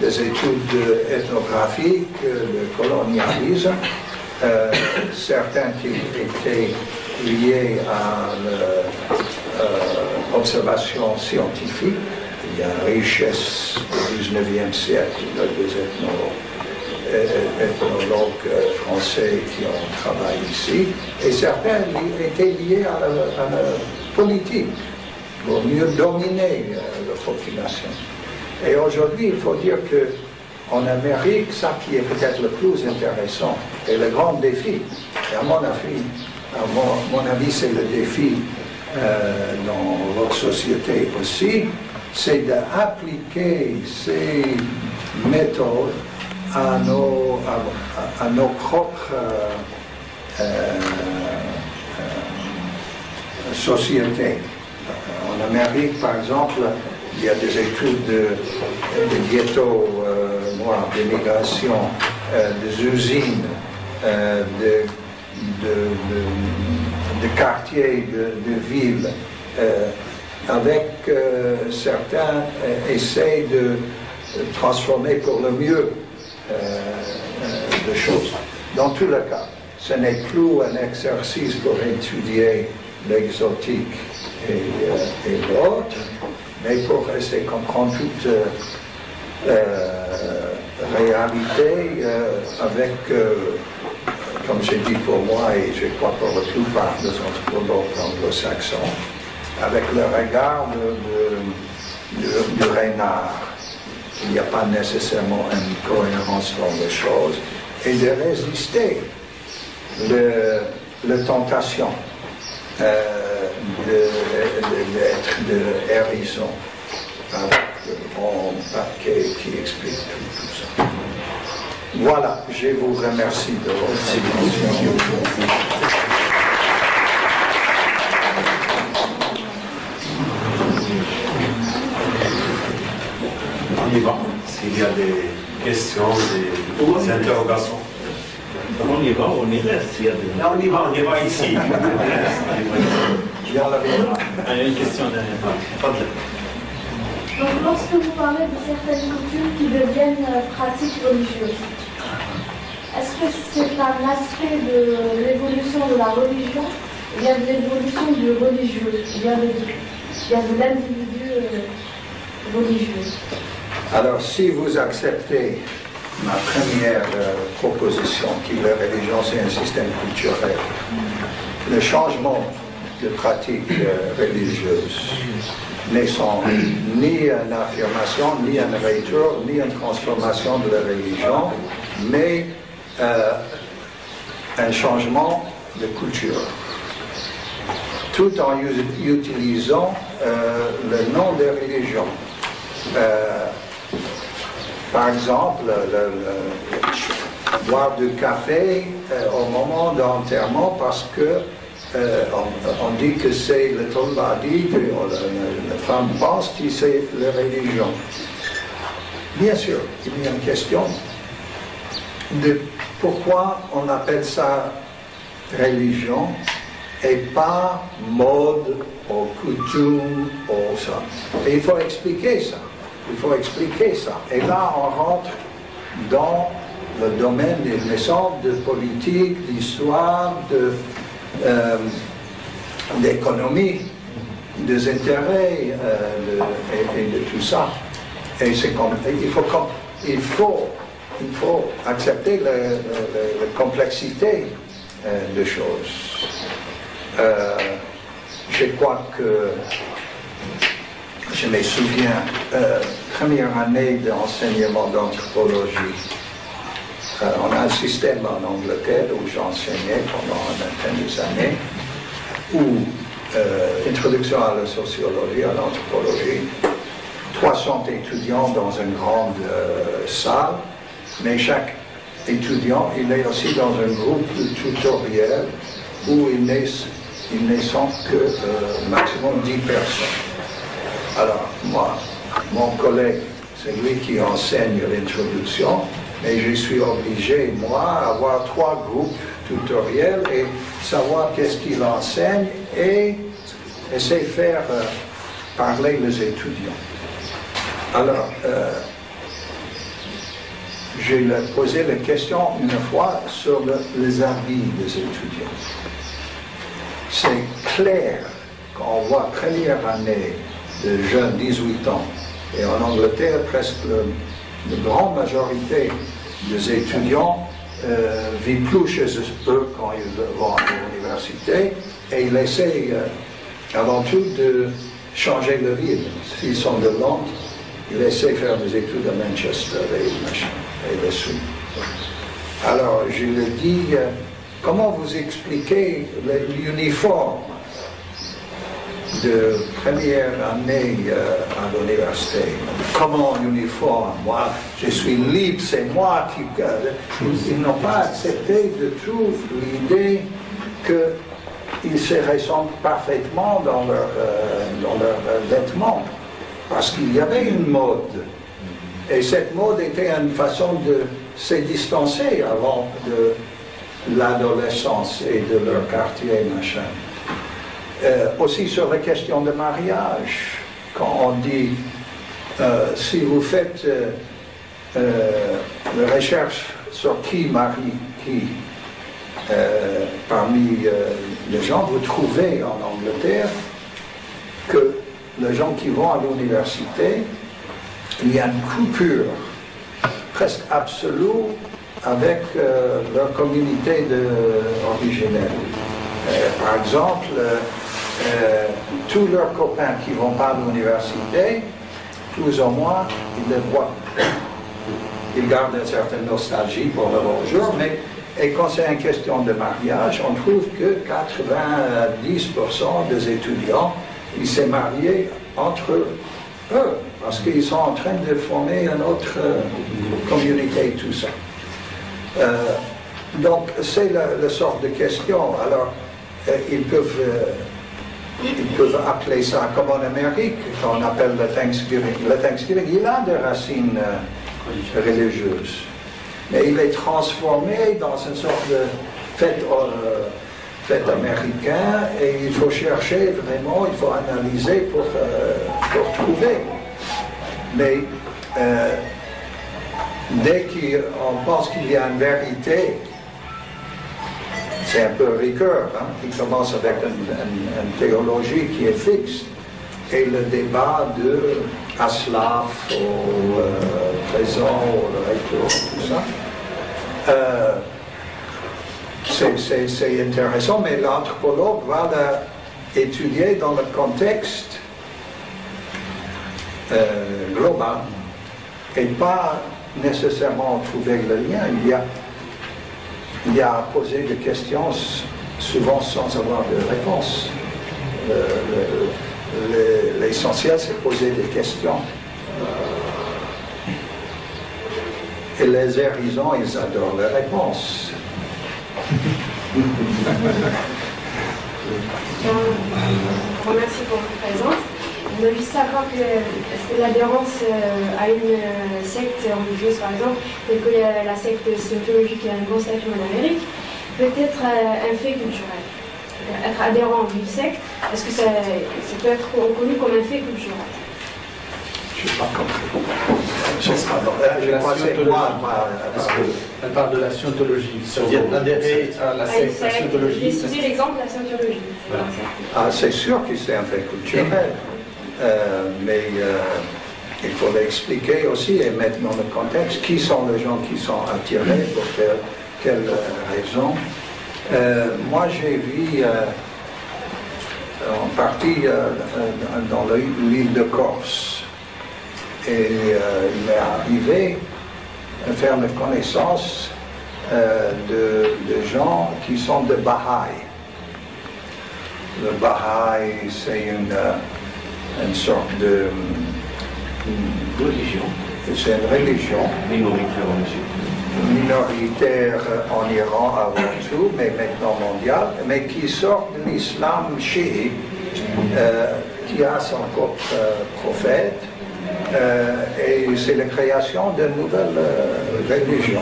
des études ethnographiques, le colonialisme, euh, certains qui étaient liés à l'observation euh, scientifique. Il y a une richesse du dix-neuvième siècle, des ethnologues français qui ont travaillé ici, et certains étaient liés à la, à la politique, pour mieux dominer la population. Et aujourd'hui, il faut dire qu'en Amérique, ça qui est peut-être le plus intéressant, et le grand défi, et à mon avis, à mon, mon avis c'est le défi euh, dans votre société aussi, c'est d'appliquer ces méthodes à nos, à, à nos propres euh, euh, sociétés. En Amérique, par exemple, il y a des études de ghettos euh, noirs, des migrations, euh, des usines, euh, de, de, de, de quartiers, de, de villes, euh, avec euh, certains euh, essais de transformer pour le mieux euh, euh, de choses. Dans tous les cas, ce n'est plus un exercice pour étudier l'exotique et, euh, et l'autre, mais pour essayer de comprendre toute euh, euh, réalité euh, avec, euh, comme j'ai dit pour moi, et je crois pour la plupart des anthropologues anglo-saxons, avec le regard de, de, de, du renard. Il n'y a pas nécessairement une cohérence dans les choses, et de résister la tentation euh, d'être de, de, de hérisson avec le bon paquet qui explique tout, tout ça. Voilà, je vous remercie de votre attention. On y va, s'il y a des questions, des interrogations. On y va, on y reste. Il y a des... Là, on y va, on y va ici. Il y a une question derrière. Donc, lorsque vous parlez de certaines coutumes qui deviennent pratiques religieuses, est-ce que c'est un aspect de l'évolution de la religion, ou bien de l'évolution du religieux, ou bien de, de l'individu religieux? Alors, si vous acceptez ma première euh, proposition, qui la religion c'est un système culturel, le changement de pratique euh, religieuse n'est ni une affirmation, ni une retour, ni une transformation de la religion, mais euh, un changement de culture, tout en utilisant euh, le nom des religions. Euh, Par exemple, le, le, boire du café euh, au moment d'enterrement parce que euh, on, on dit que c'est le tombadi, la femme pense que c'est la religion. Bien sûr, il y a une question de pourquoi on appelle ça religion et pas mode ou coutume ou ça. Et il faut expliquer ça. Il faut expliquer ça. Et là, on rentre dans le domaine des leçons de politique, d'histoire, d'économie, de, euh, des intérêts euh, de, et, et de tout ça. Et c'est comme, il, faut, il, faut, il faut accepter la, la, la complexité euh, des choses. Euh, je crois que je me souviens, euh, première année d'enseignement d'anthropologie. Euh, on a un système en Angleterre où j'enseignais pendant une vingtaine d'années, où euh, introduction à la sociologie, à l'anthropologie, trois cents étudiants dans une grande euh, salle, mais chaque étudiant, il est aussi dans un groupe de tutoriel où il n'est il n'est sans que euh, maximum dix personnes. Alors, moi, mon collègue, c'est lui qui enseigne l'introduction, mais je suis obligé, moi, à avoir trois groupes tutoriels et savoir qu'est-ce qu'il enseigne et essayer de faire euh, parler les étudiants. Alors, euh, j'ai posé la question une fois sur le, les habits des étudiants. C'est clair qu'on voit première année de jeunes, dix-huit ans. Et en Angleterre, presque la grande majorité des étudiants euh, vivent plus chez eux quand ils vont à l'université et ils essaient euh, avant tout de changer de ville. S'ils sont de Londres, ils essaient de faire des études à Manchester et machin, et le sud. Alors, je leur dis, euh, comment vous expliquez l'uniforme de première année euh, à l'université? Comment uniforme? Moi, je suis libre, c'est moi qui... Euh, ils n'ont pas accepté de tout l'idée qu'ils se ressemblent parfaitement dans leurs euh, leur, euh, vêtements. parce qu'il y avait une mode. Et cette mode était une façon de se distancer avant de l'adolescence et de leur quartier, machin. Euh, aussi sur la question de mariage, quand on dit, euh, si vous faites euh, euh, une recherche sur qui marie qui, euh, parmi euh, les gens, vous trouvez en Angleterre que les gens qui vont à l'université, il y a une coupure presque absolue avec euh, leur communauté originelle. Euh, par exemple, euh, euh, tous leurs copains qui ne vont pas à l'université, plus ou moins, ils les voient. Ils gardent une certaine nostalgie pour le bon jour, mais et quand c'est une question de mariage, on trouve que quatre-vingt-dix pour cent des étudiants, ils s'est mariés entre eux. Eux, parce qu'ils sont en train de former une autre euh, communauté et tout ça. Euh, donc, c'est la, la sorte de question. Alors, euh, ils, peuvent, euh, ils peuvent appeler ça, comme en Amérique, qu'on appelle le Thanksgiving. Le Thanksgiving, il a des racines euh, religieuses, mais il est transformé dans une sorte de fête, euh, fête américaine, et il faut chercher vraiment, il faut analyser pour, euh, pour trouver. Mais euh, dès qu'on pense qu'il y a une vérité, c'est un peu Ricoeur, hein, qui commence avec une, une, une théologie qui est fixe, et le débat de Aslaf au euh, présent, au retour, tout ça. Euh, c'est intéressant, mais l'anthropologue va l'étudier dans le contexte Euh, global et pas nécessairement trouver le lien. Il y a, il y a à poser des questions souvent sans avoir de réponse. Euh, L'essentiel, le, le, c'est poser des questions. Et les hérisons, ils adorent les réponses. Merci pour votre présence. On a vu savoir que, que l'adhérence euh, à une euh, secte religieuse, par exemple, telle que la, la secte sociologique a un bon statut en Amérique, peut être euh, un fait culturel. Être adhérent à une secte, est-ce que ça, ça peut être reconnu comme un fait culturel? Je n'ai pas compris. Je ne crois pas. Elle parle de la scientologie. C'est-à-dire d'adhérer à la secte, la scientologie. J'ai cité l'exemple de la scientologie. Voilà. Ah, c'est sûr que c'est un fait culturel. Euh, mais euh, il faut l'expliquer aussi et mettre dans le contexte qui sont les gens qui sont attirés, pour quelles quelle raisons. Euh, moi j'ai vu euh, en partie euh, dans l'île de Corse et euh, il m'est arrivé de faire la connaissance euh, de, de gens qui sont de Bahá'í. Le Bahá'í, c'est une euh, une sorte de une religion. C'est une religion. Minoritaire en Iran. Minoritaire en Iran avant tout, mais maintenant mondiale, mais qui sort de l'islam chiite, euh, qui a son propre euh, prophète, euh, et c'est la création d'une nouvelle euh, religion,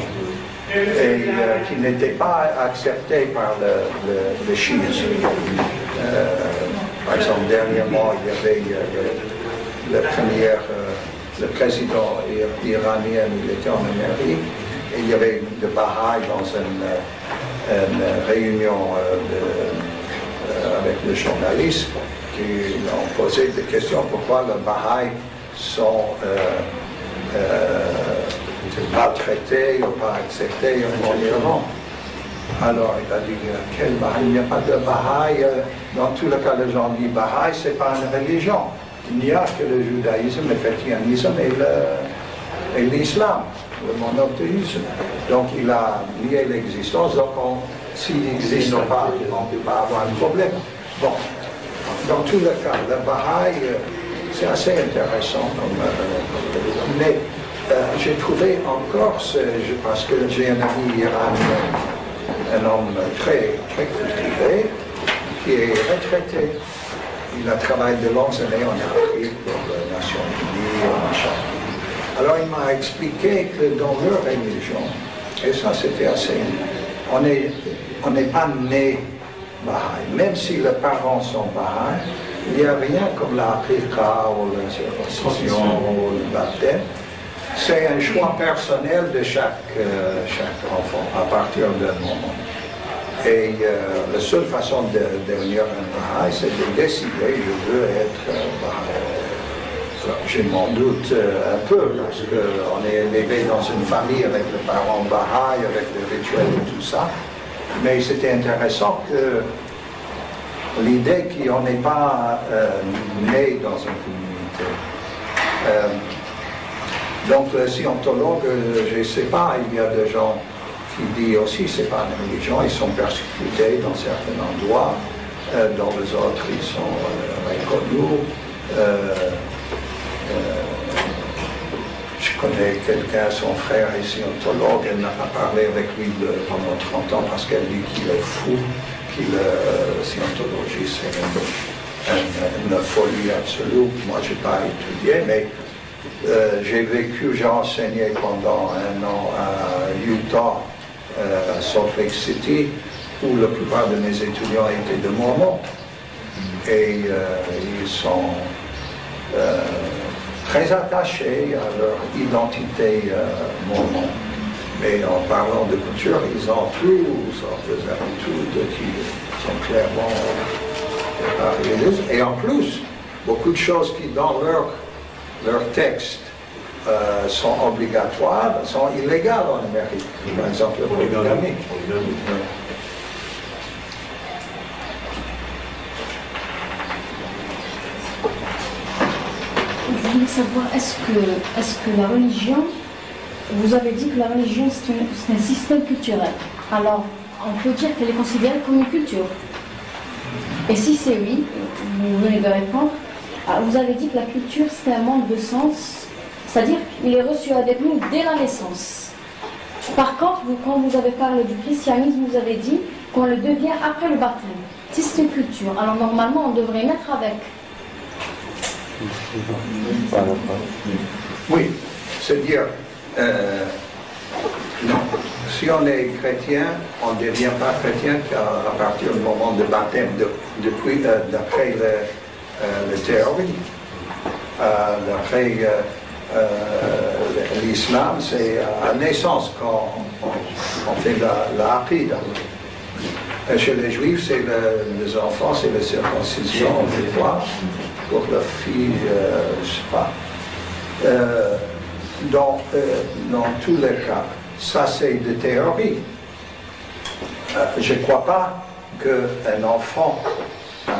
et euh, qui n'était pas acceptée par le, le, le chiisme. Euh, Par exemple, dernièrement, il y avait euh, le, le premier, euh, le président iranien, il était en Amérique, et il y avait de Bahá'í dans une, une réunion euh, de, euh, avec le journaliste qui ont posé des questions pourquoi les Bahá'í sont euh, euh, pas traités ou pas acceptés en Iran. Alors, il a dit, quel Bahá'í? Il n'y a pas de Bahá'í. Dans tous les cas, les gens disent Bahá'í, ce n'est pas une religion. Il n'y a que le judaïsme, le chrétianisme et l'islam, le, le monothéisme. Donc, il a nié l'existence. Donc, s'il n'existe pas, on ne peut pas avoir de problème. Bon, dans tous les cas, le Bahá'í, c'est assez intéressant. Comme, mais euh, j'ai trouvé en Corse, parce que j'ai un ami iranien, un homme très, très cultivé, qui est retraité il a travaillé de longues années en Afrique pour les Nations Unies, machin. Alors il m'a expliqué que dans leur religion, et ça c'était assez, on est, on n'est pas né Bahá'í, même si les parents sont Bahá'í, il n'y a rien comme la Tariqa ou la circoncision ou le baptême. C'est un choix personnel de chaque, euh, chaque enfant à partir d'un moment. Et euh, la seule façon de, de devenir un Bahá'í, c'est de décider, je veux être euh, Bahá'í. J'ai mon doute euh, un peu, parce qu'on est élevé dans une famille avec les parents Bahá'í, avec le rituel et tout ça. Mais c'était intéressant que l'idée qu'on n'est pas euh, né dans une communauté. Euh, donc le scientologue, je ne sais pas, il y a des gens qui disent aussi c'est pas une religion, ils sont persécutés dans certains endroits, euh, dans les autres ils sont euh, reconnus. Euh, euh, Je connais quelqu'un, son frère est scientologue, elle n'a pas parlé avec lui de, pendant trente ans parce qu'elle dit qu'il est fou, qu'il est scientologie, c'est une, une, une folie absolue. Moi, je n'ai pas étudié, mais euh, j'ai vécu, j'ai enseigné pendant un an à Utah, euh, à Salt Lake City, où la plupart de mes étudiants étaient de Mormons. Et euh, ils sont... Euh, très attachés à leur identité euh, mormone. Mais en parlant de culture, ils ont toutes sortes d'habitudes qui sont clairement religieuses. Et en plus, beaucoup de choses qui dans leur, leur texte euh, sont obligatoires, sont illégales en Amérique. Par exemple, le polygamie. Je voulais savoir, est-ce que, est-ce que la religion, vous avez dit que la religion c'est un, c'est un système culturel, alors on peut dire qu'elle est considérée comme une culture. Et si c'est oui, vous venez de répondre, vous avez dit que la culture c'est un manque de sens, c'est-à-dire qu'il est reçu avec nous dès la naissance. Par contre, vous, quand vous avez parlé du christianisme, vous avez dit qu'on le devient après le baptême. Si c'est une culture, alors normalement on devrait mettre avec. Oui, c'est-à-dire, euh, non, si on est chrétien, on ne devient pas chrétien qu'à partir du moment du baptême, de, depuis, euh, d'après le, euh, le théorie. Euh, d'après euh, euh, l'islam, c'est à naissance qu'on on, on fait la, la aqida. Et chez les juifs, c'est le, les enfants, c'est la circoncision, je crois. Pour la fille, euh, je ne sais pas. Euh, dans, euh, dans tous les cas, ça c'est des théories. Euh, je ne crois pas qu'un enfant euh,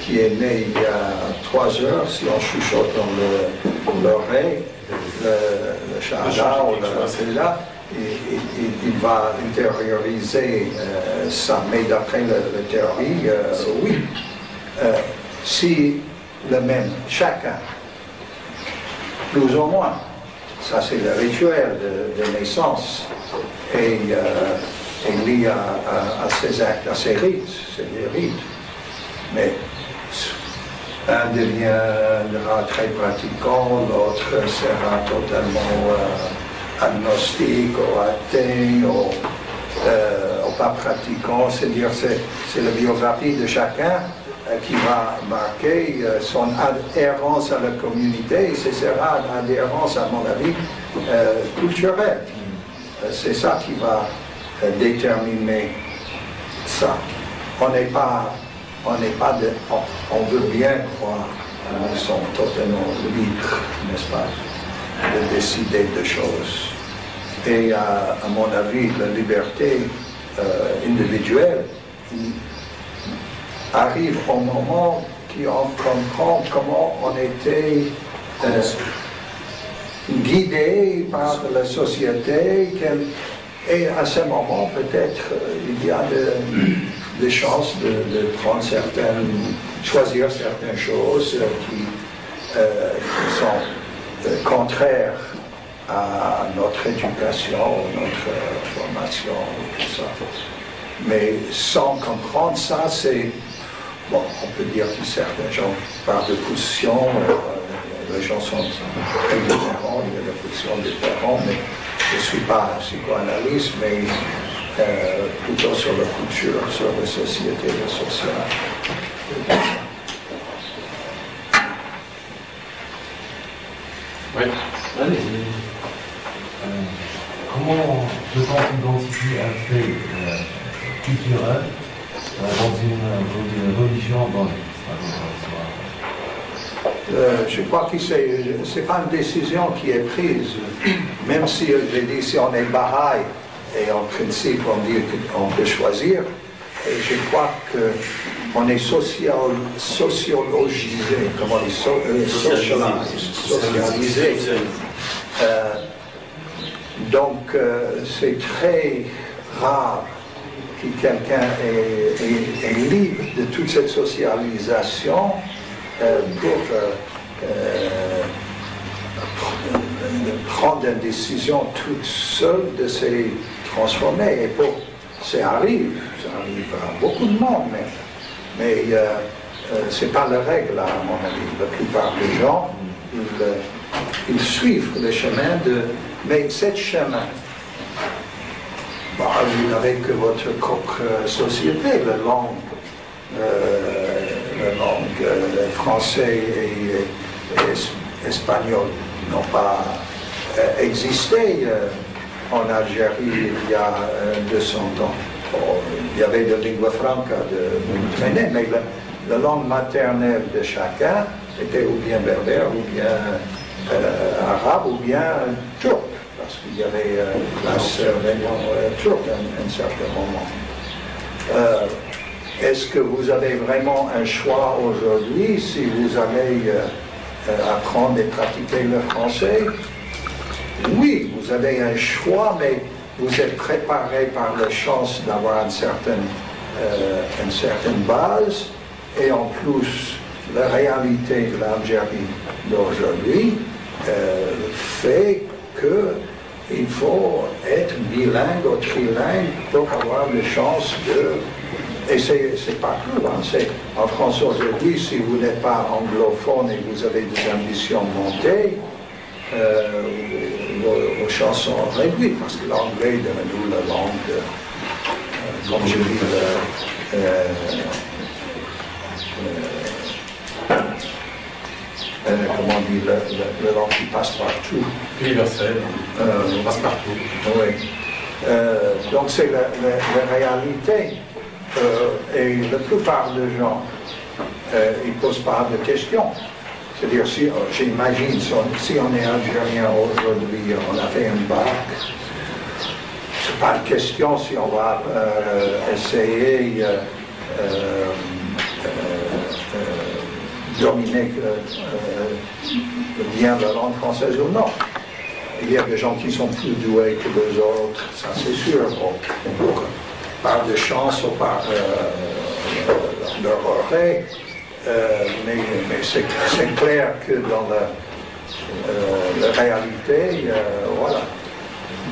qui est né il y a trois heures, si on chuchote dans l'oreille, le, le shahada ou le fila, il, il, il va intérioriser euh, ça. Mais d'après la théorie, euh, oui. Euh, si le même, chacun, plus ou moins. Ça c'est le rituel de, de naissance et euh, est lié à, à, à ses actes, à ses rites, c'est des rites. Mais un deviendra très pratiquant, l'autre sera totalement euh, agnostique ou athée ou, euh, ou pas pratiquant, c'est-à-dire c'est la biographie de chacun qui va marquer son adhérence à la communauté, et ce sera une adhérence, à mon avis, euh, culturelle. C'est ça qui va déterminer ça. On n'est pas, on n'est pas de, on, on veut bien croire, ils sont totalement libres, n'est-ce pas, de décider de choses. Et euh, à mon avis, la liberté euh, individuelle, arrive au moment qui on comprend comment on était euh, guidé par la société, et à ce moment peut-être il y a des de chances de, de prendre certaines, choisir certaines choses qui, euh, qui sont euh, contraires à notre éducation, notre formation, tout ça. Mais sans comprendre ça, c'est Bon, on peut dire que certains gens parlent de position, euh, les gens sont très différents, il y a des positions différentes, mais je ne suis pas un psychoanalyste, mais euh, plutôt sur la culture, sur la société, la sociale. Oui. Allez. Euh, comment peut-on s'identifier un fait euh, culturel euh, dans une, une religion dans une... euh, Je crois que ce n'est pas une décision qui est prise. Même si je dis si on est Bahá'í, et en principe on dit qu'on peut choisir, et je crois qu'on est social, sociologisé, comment on dit, so, euh, socialisé. socialisé. Euh, donc euh, c'est très rare que quelqu'un est, est, est libre de toute cette socialisation euh, pour euh, euh, prendre une décision toute seule de se transformer. Et pour, ça arrive, ça arrive à beaucoup de monde même, mais euh, euh, ce n'est pas la règle à mon avis. La plupart des gens, ils, euh, ils suivent le chemin de... Mais ce chemin, bah, avec votre propre société, la langue, euh, la langue euh, français et, et es, espagnol n'ont pas euh, existé. Euh, En Algérie, il y a deux cents ans, oh, il y avait de lingua franca de traîner, mais la, la langue maternelle de chacun était ou bien berbère, ou bien euh, arabe, ou bien turc, parce qu'il y avait euh, une classe euh, turque à un, un certain moment. Euh, Est-ce que vous avez vraiment un choix aujourd'hui si vous allez euh, euh, apprendre et pratiquer le français? Oui, vous avez un choix, mais vous êtes préparé par la chance d'avoir une certaine, euh, une certaine base, et en plus, la réalité de l'Algérie d'aujourd'hui euh, fait qu'il faut être bilingue ou trilingue pour avoir la chance de... Et c'est pas tout, hein. En France aujourd'hui, si vous n'êtes pas anglophone et vous avez des ambitions montées, Euh, vos, vos chances sont réduites parce que l'anglais est devenue la langue, euh, comme je dis, euh, euh, euh, comment on dit, la, la, la langue qui passe partout. Universelle, euh, on passe partout. Oui. Euh, donc c'est la, la, la réalité. Euh, et la plupart des gens, euh, ils ne posent pas de questions. C'est-à-dire, si, j'imagine, si on est algérien aujourd'hui, on a fait un bac, c'est pas de question si on va euh, essayer euh, euh, euh, dominer bien euh, la langue française ou non. Il y a des gens qui sont plus doués que les autres, ça c'est sûr, bon, par de chance ou par euh, leur oreille. Euh, mais mais c'est clair que dans la, euh, la réalité, euh, voilà.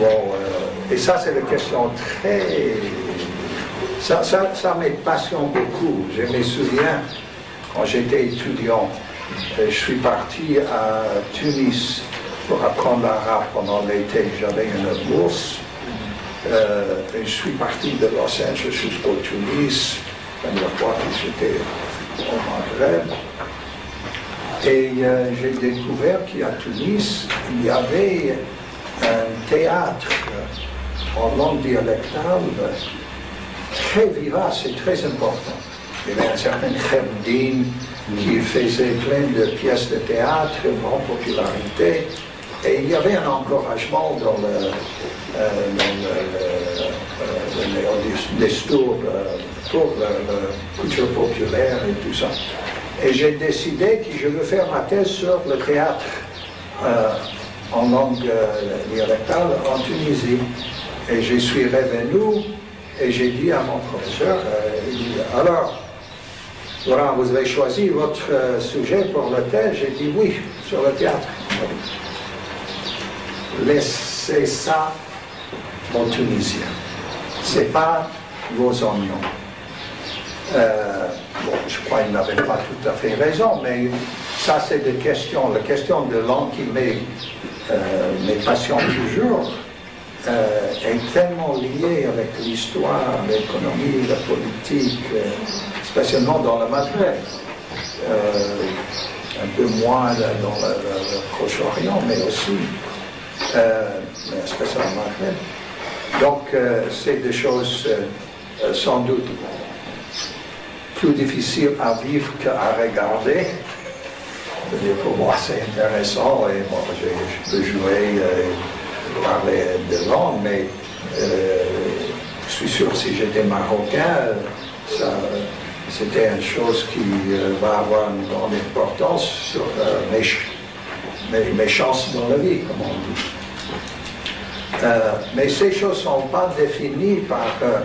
Bon, euh, et ça, c'est une question très... Ça, ça, ça me passionne beaucoup. Je me souviens, quand j'étais étudiant, je suis parti à Tunis pour apprendre l'arabe pendant l'été. J'avais une bourse. Euh, et je suis parti de Los Angeles jusqu'au Tunis. La première fois que j'étais... au Maghreb, et euh, j'ai découvert qu'à Tunis, il y avait un théâtre en langue dialectale très vivace et très important. Il y avait un certain Khemdin qui faisait plein de pièces de théâtre, en popularité, et il y avait un encouragement dans le, euh, dans le, le, le Destour euh, pour la culture populaire et tout ça. Et j'ai décidé que je veux faire ma thèse sur le théâtre euh, en langue euh, dialectale en Tunisie. Et je suis revenu et j'ai dit à mon professeur, euh, il dit, alors, Laurent, vous avez choisi votre euh, sujet pour la thèse? J'ai dit oui, sur le théâtre. Laissez ça aux Tunisiens. C'est pas vos oignons. Euh, bon, je crois qu'il n'avait pas tout à fait raison, mais ça c'est des questions, la question de langue qui m'est euh, mes passions toujours euh, est tellement liée avec l'histoire, l'économie, la politique, euh, spécialement dans le Maghreb, euh, un peu moins là, dans le, le, le Proche-Orient, mais aussi euh, mais spécialement le Maghreb. Donc euh, c'est des choses euh, sans doute plus difficiles à vivre qu'à regarder. C'est-à-dire pour moi c'est intéressant et moi je, je peux jouer euh, parler de langue, mais euh, je suis sûr que si j'étais marocain, c'était une chose qui euh, va avoir une grande importance sur euh, mes, mes, mes chances dans la vie, comme on dit. Euh, mais ces choses ne sont pas définies par euh,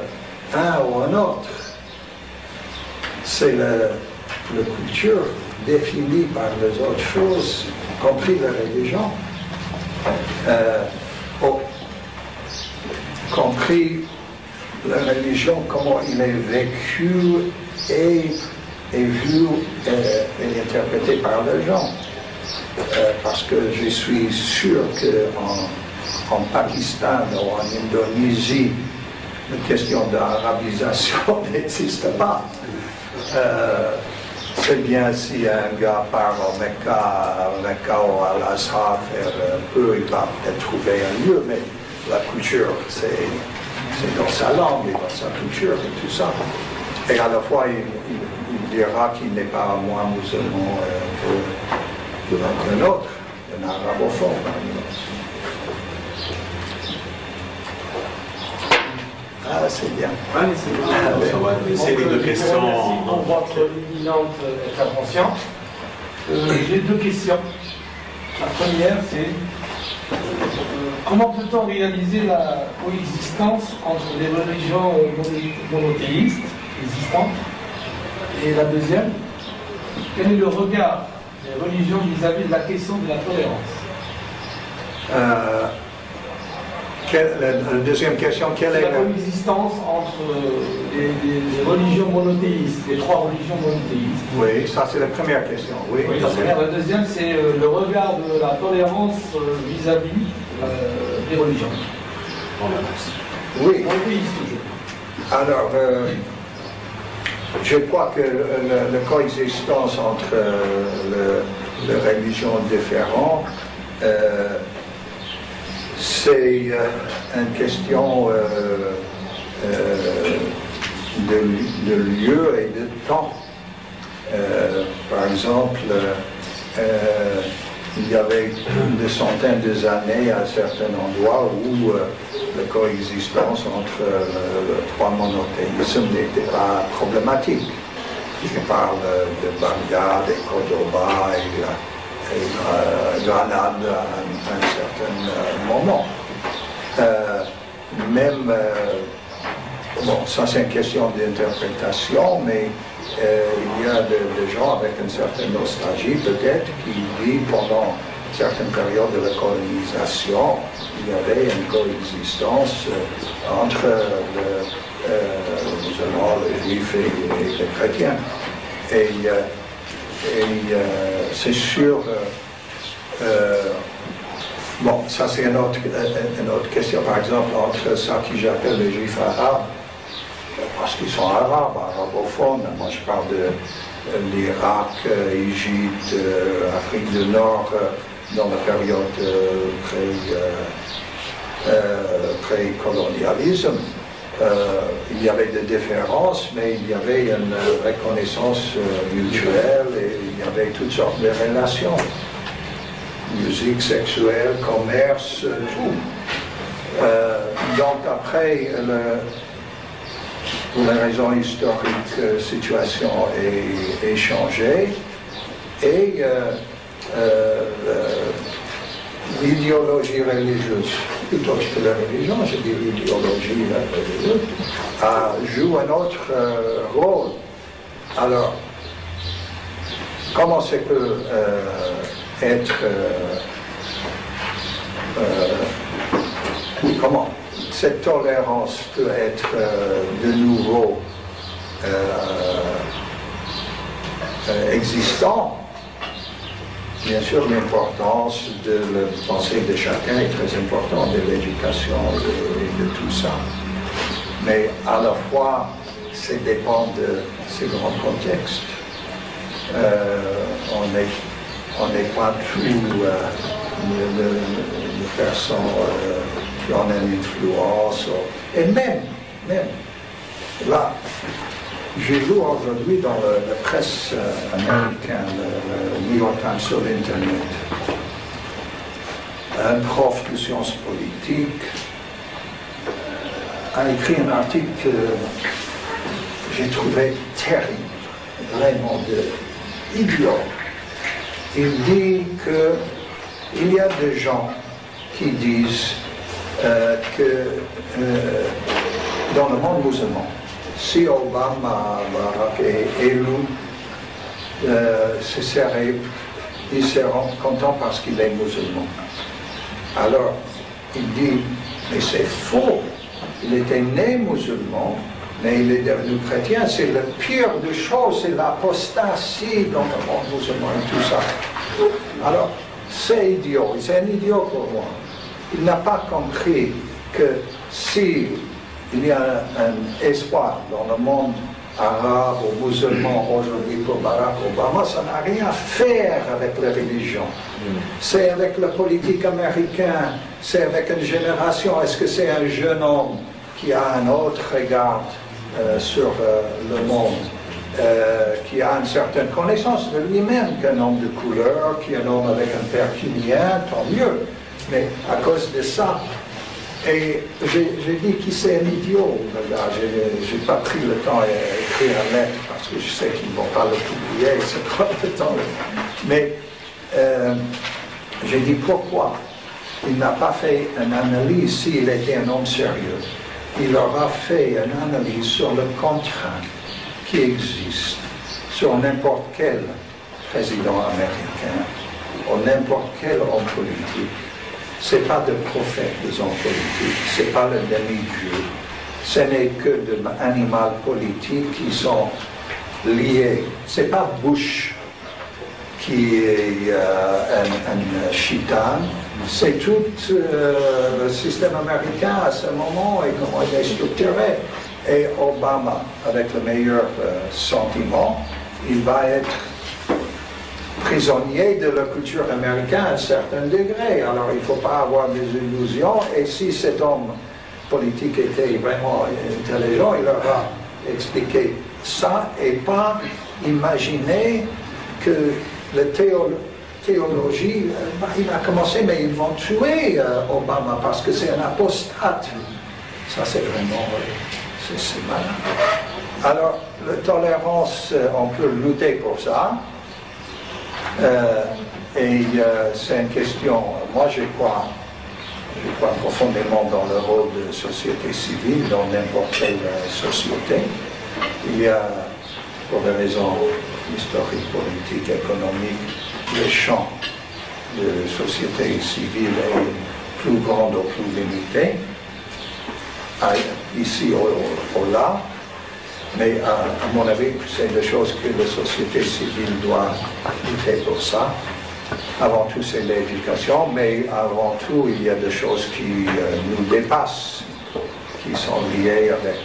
un ou un autre. C'est la culture définie par les autres choses, y compris la religion, euh, oh, y compris la religion, comment il est vécu et, et vu euh, et interprété par les gens. Euh, parce que je suis sûr qu'en en Pakistan ou en Indonésie, la question d'arabisation n'existe pas. Euh, c'est bien si un gars part au Mecca, au Mecca ou à l'Azhar faire un peu, il va peut-être trouver un lieu, mais la culture, c'est dans sa langue et dans sa culture et tout ça. Et à la fois, il, il, il dira qu'il n'est pas moins musulman euh, qu'un autre, un arabophone, par exemple. Ah, c'est bien. Oui, c'est bien. Ah, bien. Ça va laisser les deux questions. Merci pour votre éminente intervention. Euh, J'ai deux questions. La première, c'est euh, comment peut-on réaliser la coexistence entre les religions monothéistes existantes? Et la deuxième, quel est le regard des religions vis-à-vis de la question de la tolérance? euh... La deuxième question, quelle est la coexistence entre les, les, les religions monothéistes, les trois religions monothéistes? Oui, ça c'est la première question. Oui, oui, la deuxième, c'est le regard de la tolérance vis-à-vis -vis, euh, des religions. Oui. Monothéistes toujours. Alors, euh, je crois que la coexistence entre euh, les le religions différentes. Euh, C'est euh, une question euh, euh, de, de lieu et de temps. Euh, par exemple, euh, il y avait des centaines d'années à certains endroits où euh, la coexistence entre euh, les trois monothéismes n'était pas problématique. Je parle de Bagdad et Cordoba et... Euh, et euh, Grenade à un, à un certain moment. Euh, même, euh, bon, ça c'est une question d'interprétation, mais euh, il y a des de gens avec une certaine nostalgie peut-être qui disent pendant certaines périodes de la colonisation, il y avait une coexistence euh, entre le, euh, les musulmans, les juifs et, et les chrétiens. Et, euh, Et euh, c'est sûr, euh, euh, bon, ça c'est une autre, une autre question, par exemple, entre ça qui j'appelle les juifs arabes, parce qu'ils sont arabes, arabophones, moi je parle de l'Irak, l'Égypte, euh, Afrique du Nord, euh, dans la période euh, pré, euh, pré-colonialisme. Euh, il y avait des différences, mais il y avait une reconnaissance euh, mutuelle et il y avait toutes sortes de relations. Musique, sexuelle, commerce, euh, tout. Euh, donc après, le, pour les raisons historiques, la situation est, est changée et euh, euh, l'idéologie religieuse, plutôt que la religion, je dis l'idéologie religieuse, joue un autre euh, rôle. Alors, comment ça peut euh, être... Euh, euh, comment cette tolérance peut être euh, de nouveau euh, existants. Bien sûr, l'importance de la pensée de chacun est très importante, de l'éducation et de, de tout ça. Mais à la fois, ça dépend de ces grands contextes. Euh, on n'est on n'est pas tous euh, les, les personnes euh, qui ont une influence. Ou, et même, même, là, je joue aujourd'hui dans le, la presse euh, américaine, le, le New York Times sur Internet, un prof de sciences politiques euh, a écrit un article que j'ai trouvé terrible, vraiment de, idiot. Il dit qu'il y a des gens qui disent euh, que euh, dans le monde musulman, si Obama est élu, euh, ce serait, ils seront contents parce qu'il est musulman. Alors, il dit, mais c'est faux, il était né musulman, mais il est devenu chrétien, c'est le pire des choses, c'est l'apostasie dans le monde musulman et tout ça. Alors, c'est idiot, c'est un idiot pour moi. Il n'a pas compris que si il y a un, un espoir dans le monde arabe ou musulman aujourd'hui pour Barack Obama, ça n'a rien à faire avec la religion. C'est avec la politique américaine, c'est avec une génération. Est-ce que c'est un jeune homme qui a un autre regard euh, sur euh, le monde, euh, qui a une certaine connaissance de lui-même, qu'un homme de couleur, qui est un homme avec un père guinéen, tant mieux. Mais à cause de ça, et j'ai dit qu'il c'est un idiot, le gars. Je n'ai pas pris le temps d'écrire un lettre parce que je sais qu'ils ne vont pas le publier, c'est pas le temps. Mais euh, j'ai dit pourquoi il n'a pas fait une analyse s'il était un homme sérieux. Il aura fait une analyse sur le contrat qui existe sur n'importe quel président américain ou n'importe quel homme politique. Ce n'est pas de prophète, des hommes politiques, ce n'est pas le demi-dieu. Ce n'est que des animaux politiques qui sont liés. Ce n'est pas Bush qui est euh, un, un chitan. C'est tout euh, le système américain à ce moment et comment il est structuré. Et Obama, avec le meilleur euh, sentiment, il va être prisonnier de la culture américaine à un certain degré. Alors il ne faut pas avoir des illusions. Et si cet homme politique était vraiment intelligent, il aura expliqué ça et pas imaginer que la théo théologie, bah, il a commencé, mais ils vont tuer euh, Obama parce que c'est un apostate. Ça c'est vraiment, c'est malin. Alors la tolérance, on peut lutter pour ça. Euh, et euh, c'est une question, moi je crois, je crois profondément dans le rôle de société civile, dans n'importe quelle euh, société. Il y a, pour des raisons historiques, politiques, économiques, le champ de société civile est plus grand ou plus limité, à, ici ou, ou là. Mais à, à mon avis, c'est des choses que la société civile doit lutter pour ça. Avant tout, c'est l'éducation, mais avant tout, il y a des choses qui euh, nous dépassent, qui sont liées avec,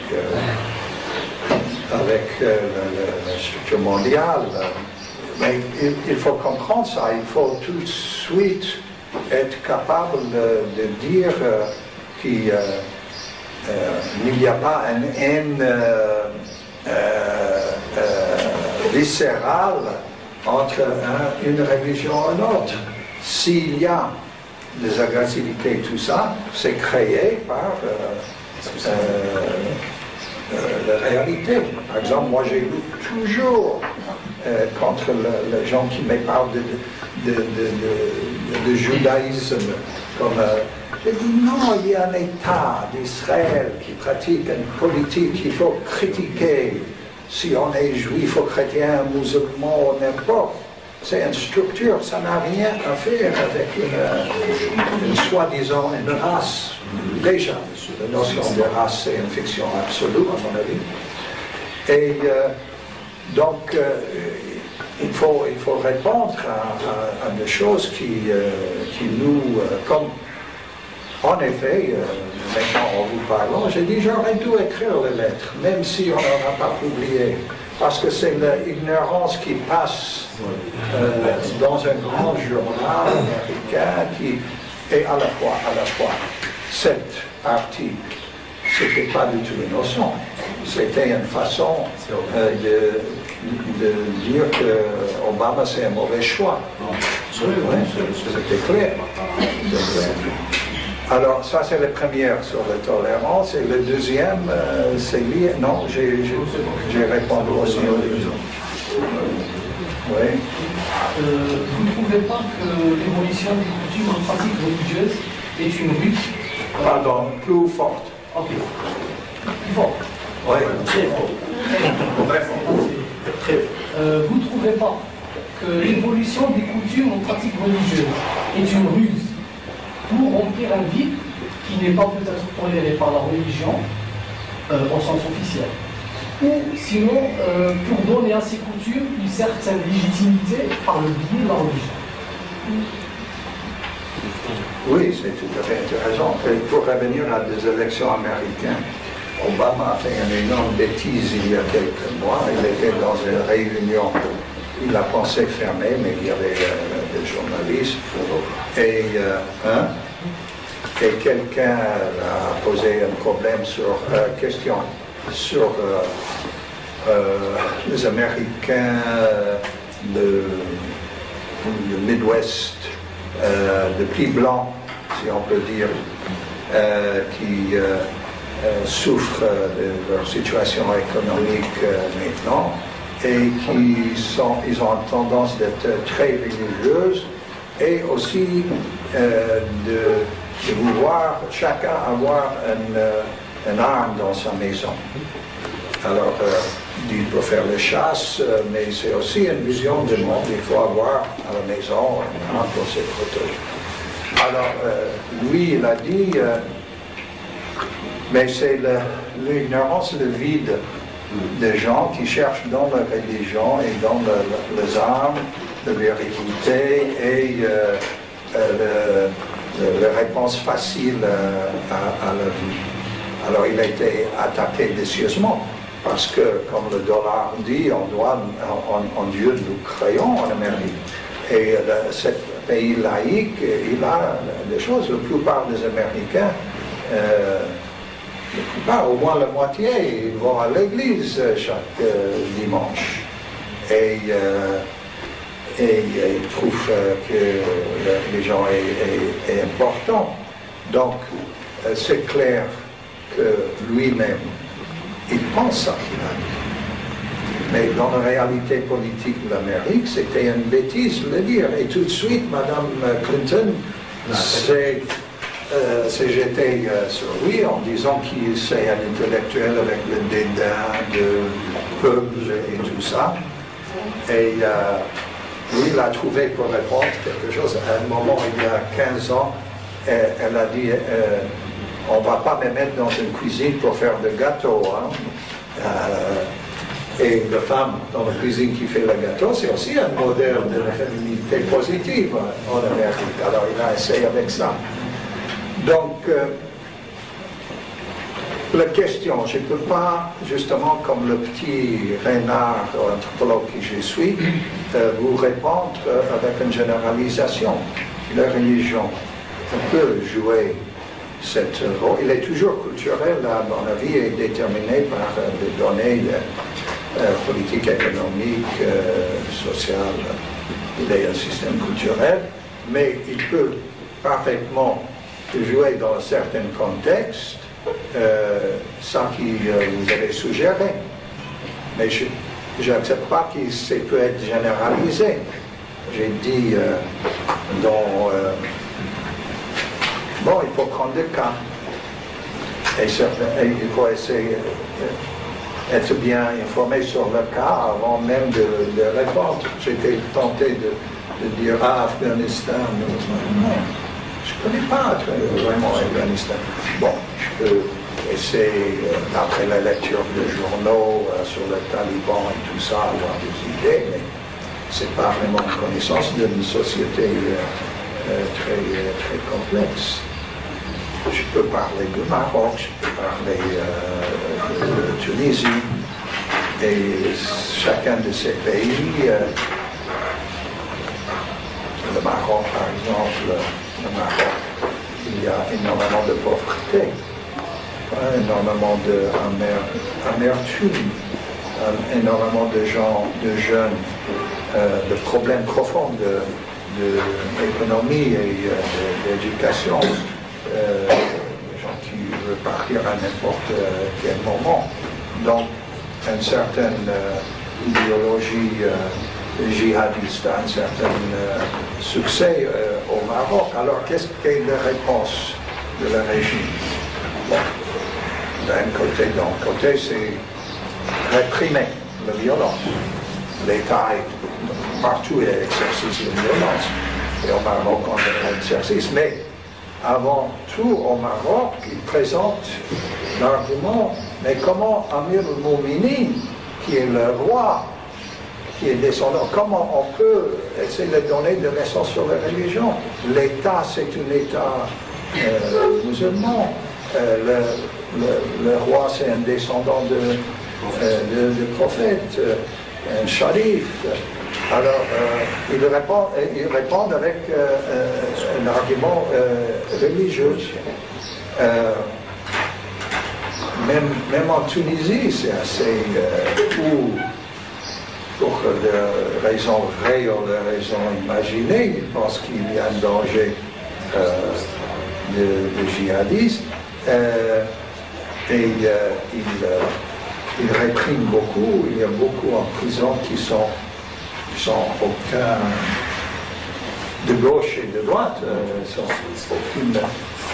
euh, avec euh, le, le structure mondiale. Mais il, il faut comprendre ça, il faut tout de suite être capable de, de dire euh, qu'il euh, euh, n'y a pas une haine euh, Euh, euh, viscérale entre un, une religion et l'autre. S'il y a des agressivités et tout ça, c'est créé par euh, euh, euh, la réalité. Par exemple, moi j'ai lu toujours euh, contre le, les gens qui me parlent de, de, de, de, de, de judaïsme comme... Euh, J'ai dit non, il y a un État d'Israël qui pratique une politique qu'il faut critiquer. Si on est juif ou chrétien, musulman, n'importe. C'est une structure, ça n'a rien à faire avec une, une soi-disant une race. Déjà, la notion de race, c'est une fiction absolue, à mon avis. Et euh, donc, euh, il, faut, il faut répondre à, à, à des choses qui, euh, qui nous... Euh, comme, en effet, euh, maintenant en vous parlant, j'ai dit j'aurais dû écrire les lettres, même si on n'en a pas publié. Parce que c'est l'ignorance qui passe euh, dans un grand journal américain qui est à la fois, à la fois. Cet article, ce n'était pas du tout innocent. C'était une façon euh, de, de dire que Obama c'est un mauvais choix. C'était clair. Alors ça c'est la première sur la tolérance, et le deuxième euh, c'est lié, non, j'ai répondu aussi aux deux autres. Oui. Euh, vous ne trouvez pas que l'évolution des coutumes en pratique religieuse est une lutte euh... Pardon, plus forte. Ok. Plus forte. Oui, très fort. Très fort. Très fort. Euh, vous ne trouvez pas que l'évolution des coutumes en pratique religieuse est une ruse pour remplir un vide qui n'est pas peut-être toléré par la religion euh, au sens officiel, ou sinon euh, pour donner à ces coutumes une certaine légitimité par le biais de la religion. Oui, c'est tout à fait intéressant. Et pour revenir à des élections américaines, Obama a fait une énorme bêtise il y a quelques mois. Il était dans une réunion. Il a pensé fermé, mais il y avait euh, des journalistes. Et, euh, hein, et quelqu'un a posé un problème sur euh, question sur euh, euh, les Américains de, de Midwest, euh, de plis blancs, si on peut dire, euh, qui euh, euh, souffrent de leur situation économique euh, maintenant. Et qui sont, ils ont tendance d'être très religieuses et aussi euh, de, de vouloir chacun avoir une, euh, une arme dans sa maison. Alors, euh, il peut faire les chasses, mais c'est aussi une vision du monde. Il faut avoir à la maison un arme pour se protéger. Alors, euh, lui, il a dit, euh, mais c'est l'ignorance, le, le vide. Des gens qui cherchent dans la religion et dans le, le, les armes de vérité et euh, euh, les réponses faciles euh, à, à la vie. Alors il a été attaqué vicieusement parce que, comme le dollar dit, on doit, en, en Dieu nous croyons en Amérique. Et euh, ce pays laïque, il a des choses. La plupart des Américains. Euh, Bah, au moins la moitié, ils vont à l'église chaque euh, dimanche. Et, euh, et, et ils trouvent euh, que les gens est, est, est important. Donc, euh, c'est clair que lui-même, il pense ça. Mais dans la réalité politique de l'Amérique, c'était une bêtise de le dire. Et tout de suite, Madame Clinton, c'est... Euh, c'est jeté euh, sur lui en disant qu'il c'est un intellectuel avec le dédain de peuple et tout ça. Et euh, lui, il a trouvé pour répondre quelque chose. À un moment, il y a quinze ans, elle, elle a dit euh, on ne va pas me mettre dans une cuisine pour faire de gâteau. Hein. Euh, et la femme dans la cuisine qui fait le gâteau, c'est aussi un modèle de la féminité positive en Amérique. Alors, il a essayé avec ça. Donc, euh, la question, je ne peux pas, justement, comme le petit renard anthropologue que je suis, euh, vous répondre euh, avec une généralisation. La religion peut jouer cette rôle. Il est toujours culturel, à mon avis, et déterminé par euh, des données euh, politiques, économiques, euh, sociales. Il est un système culturel, mais il peut parfaitement jouer dans un certain contexte, euh, ça que euh, vous avez suggéré. Mais je n'accepte pas que ça peut être généralisé. J'ai dit, euh, dans, euh, bon, il faut prendre des cas. Et, et il faut essayer d'être bien informé sur le cas avant même de, de répondre. J'étais tenté de, de dire, ah, Afghanistan, non. Je ne connais pas vraiment l'Afghanistan. Bon, je peux Et c'est, euh, d'après la lecture de journaux euh, sur le Taliban et tout ça, avoir des idées, mais c'est pas vraiment une connaissance d'une société euh, euh, très, euh, très complexe. Je peux parler du Maroc, je peux parler euh, de Tunisie, et chacun de ces pays, euh, le Maroc par exemple, le Maroc, il y a énormément de pauvreté, hein, énormément d'amertume, euh, énormément de gens, de jeunes, euh, de problèmes profonds de, de l'économie et euh, de l'éducation. Euh, les gens qui veulent partir à n'importe euh, quel moment. Donc, une certaine euh, idéologie euh, djihadiste a un certain euh, succès euh, au Maroc. Alors, qu'est-ce qu'est la réponse de la régime? Bon, d'un côté, d'un côté, c'est réprimer la violence. L'État est partout et exerce une violence. Et au Maroc, on a un exercice, mais avant tout, au Maroc, ils présentent l'argument, mais comment Amir al-Mouminin, qui est le roi, qui est descendant, comment on peut essayer de donner de l'essence sur la religion? L'État, c'est un État euh, musulman. Euh, le, le, le roi, c'est un descendant de, euh, de, de prophète, euh, un sharif. Alors, euh, ils répondent, ils répondent avec euh, euh, un argument euh, religieux. Euh, même, même en Tunisie, c'est assez euh, où, pour que les raisons vraies ou les raisons imaginées, ils pensent qu'il y a un danger euh, de, de djihadistes. Euh, et euh, ils, euh, ils répriment beaucoup. Il y a beaucoup en prison qui sont sans aucun de gauche et de droite, euh, sans aucune.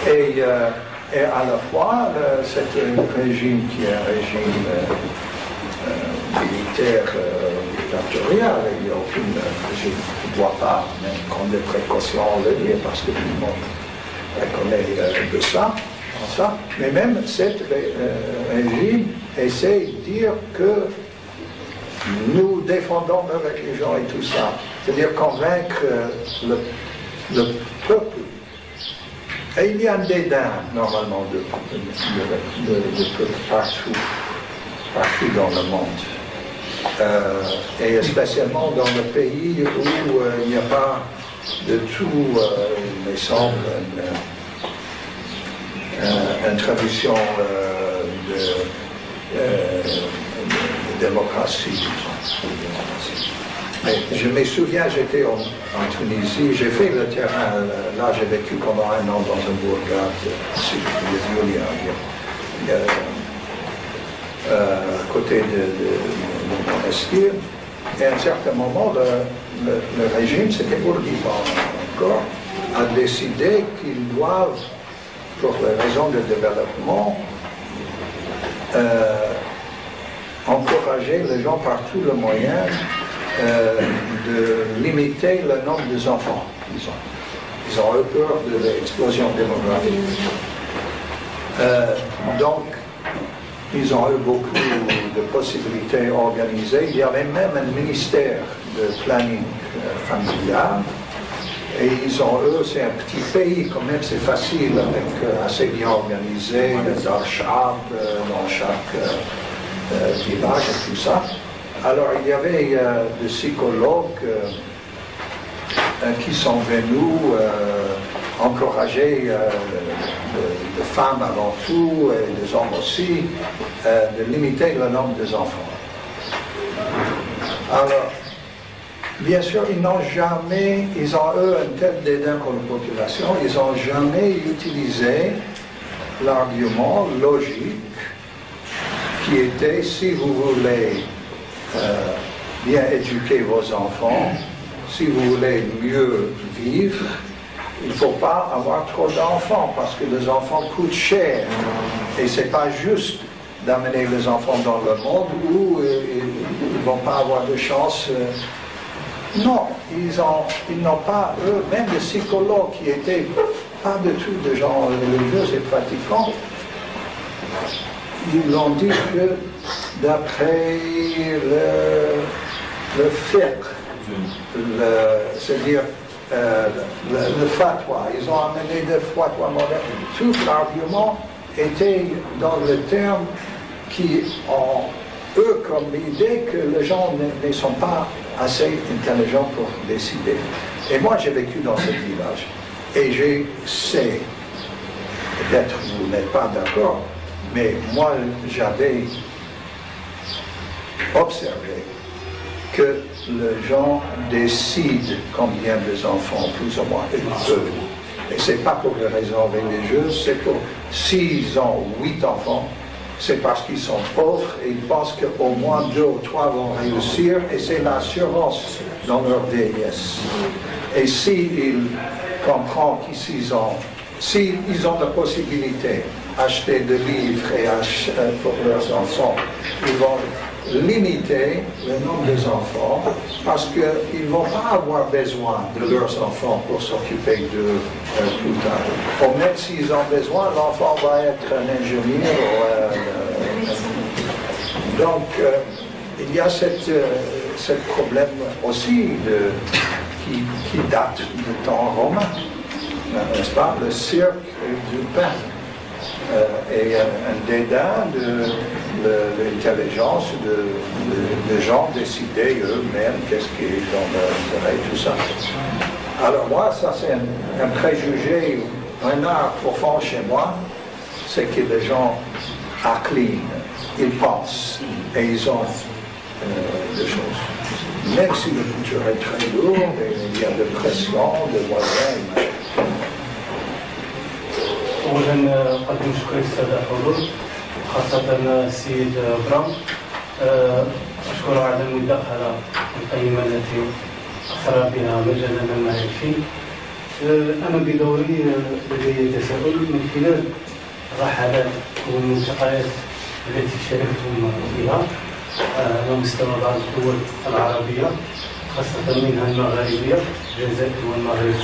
Et, euh, et à la fois, euh, c'est un régime qui est un régime euh, euh, militaire dictatorial, euh, il n'y a aucune. Je ne vois pas, même quand des précautions on le dit, parce que tout le monde connaît euh, de ça, en ça, mais même cet euh, régime essaie de dire que nous défendons la religion et tout ça. C'est-à-dire convaincre le, le peuple. Et il y a un dédain, normalement, de, de, de, de peuple partout, partout dans le monde. Euh, et spécialement dans le pays où euh, il n'y a pas de tout, euh, il me semble, une, une, une tradition euh, de... Euh, démocratie. Mais je me souviens, j'étais en, en Tunisie, j'ai fait le terrain, là j'ai vécu pendant un an dans un bourgade, euh, euh, à côté de mon monastère, et à un certain moment, le, le, le régime, c'était Bourguiba encore, a décidé qu'ils doivent, pour les raisons de développement, euh, encourager les gens par tous les moyens euh, de limiter le nombre des enfants, disons. Ils ont eu peur de l'explosion démographique. Euh, donc, ils ont eu beaucoup de possibilités organisées. Il y avait même un ministère de planning euh, familial. Et ils ont, eux, c'est un petit pays, quand même, c'est facile, avec euh, assez bien organisé, les archab euh, dans chaque... Euh, Euh, village et tout ça. Alors il y avait euh, des psychologues euh, euh, qui sont venus euh, encourager euh, de, de femmes avant tout et des hommes aussi euh, de limiter le nombre des enfants. Alors bien sûr ils n'ont jamais, ils ont eux un tel dédain pour la population, ils n'ont jamais utilisé l'argument logique qui était, si vous voulez euh, bien éduquer vos enfants, si vous voulez mieux vivre, il ne faut pas avoir trop d'enfants, parce que les enfants coûtent cher. Et ce n'est pas juste d'amener les enfants dans le monde où euh, ils ne vont pas avoir de chance. Euh. Non, ils n'ont ils n'ont pas, eux, même les psychologues qui étaient pas du tout des gens religieux et pratiquants, ils ont dit que d'après le, le fiqh, c'est-à-dire euh, le, le fatwa, ils ont amené des fatwas modernes. Tout l'argument était dans le terme qui ont, eux, comme idée que les gens ne, ne sont pas assez intelligents pour décider. Et moi, j'ai vécu dans ce village. Et je sais, peut-être vous n'êtes pas d'accord, mais moi, j'avais observé que les gens décident combien des enfants, plus ou moins, ils veulent. Et ce n'est pas pour des raisons religieuses, c'est pour s'ils ont huit enfants, c'est parce qu'ils sont pauvres et ils pensent qu'au moins deux ou trois vont réussir, et c'est l'assurance dans leur vieillesse. Et s'ils comprennent qu'ils ont, s'ils ont la possibilité d'acheter des livres et acheter pour leurs enfants, ils vont limiter le nombre des enfants parce qu'ils ne vont pas avoir besoin de leurs enfants pour s'occuper d'eux euh, plus tard. Ou même s'ils ont besoin, l'enfant va être un ingénieur. Euh, euh, donc, euh, il y a ce euh, cette problème aussi de, qui, qui date du temps romain, n'est-ce pas? Le cirque du pain. Euh, et un, un dédain de, de, de l'intelligence de, de, de gens décider eux-mêmes qu'est-ce qu'ils ont intérêt, tout ça. Alors moi, ça c'est un, un préjugé, un art profond chez moi, c'est que les gens inclinent, ils pensent et ils ont euh, des choses. Même si le futur est très lourd, il y a de pression, de voisins. أولاً قد نشكر السادة الحضور خاصة السيد براون. أشكر على المداخلة القيمة التي أثر بها مجالنا المعرفي. أنا بدوري لدي تساؤل من خلال الرحلات والملتقيات التي شاركتم فيها على مستوى بعض الدول العربية خاصة منها المغاربية الجزائر والمغرب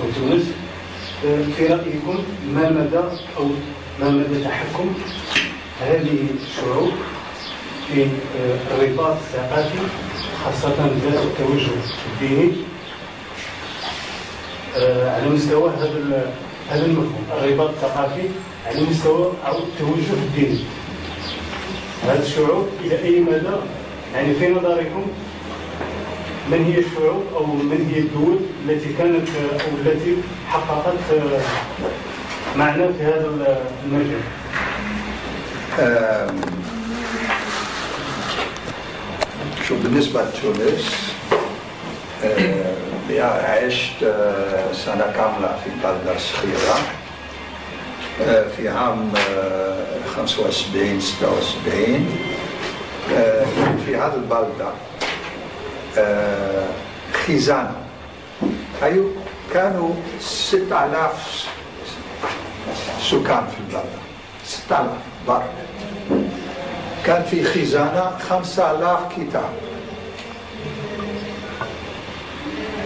وتونس. في رأيكم ما مدى أو ما مدى تحكم هذه الشعوب في الرباط الثقافي خاصة ذات التوجه الديني على مستوى هذا هذا المفهوم الرباط الثقافي على مستوى أو التوجه الديني هذه الشعوب إلى أي مدى يعني في نظركم من هي الشعوب أو من هي الدول التي كانت أو التي حققت معنى في هذا المجال؟ شوف بالنسبة لتونس عشت سنة كاملة في بلدة صغيرة في عام خمسة وسبعين ستة وسبعين في هذه البلدة خزانة أيو كانوا ستة آلاف سكان في البلدة ستة آلاف بر كان في خزانة خمسة آلاف كتاب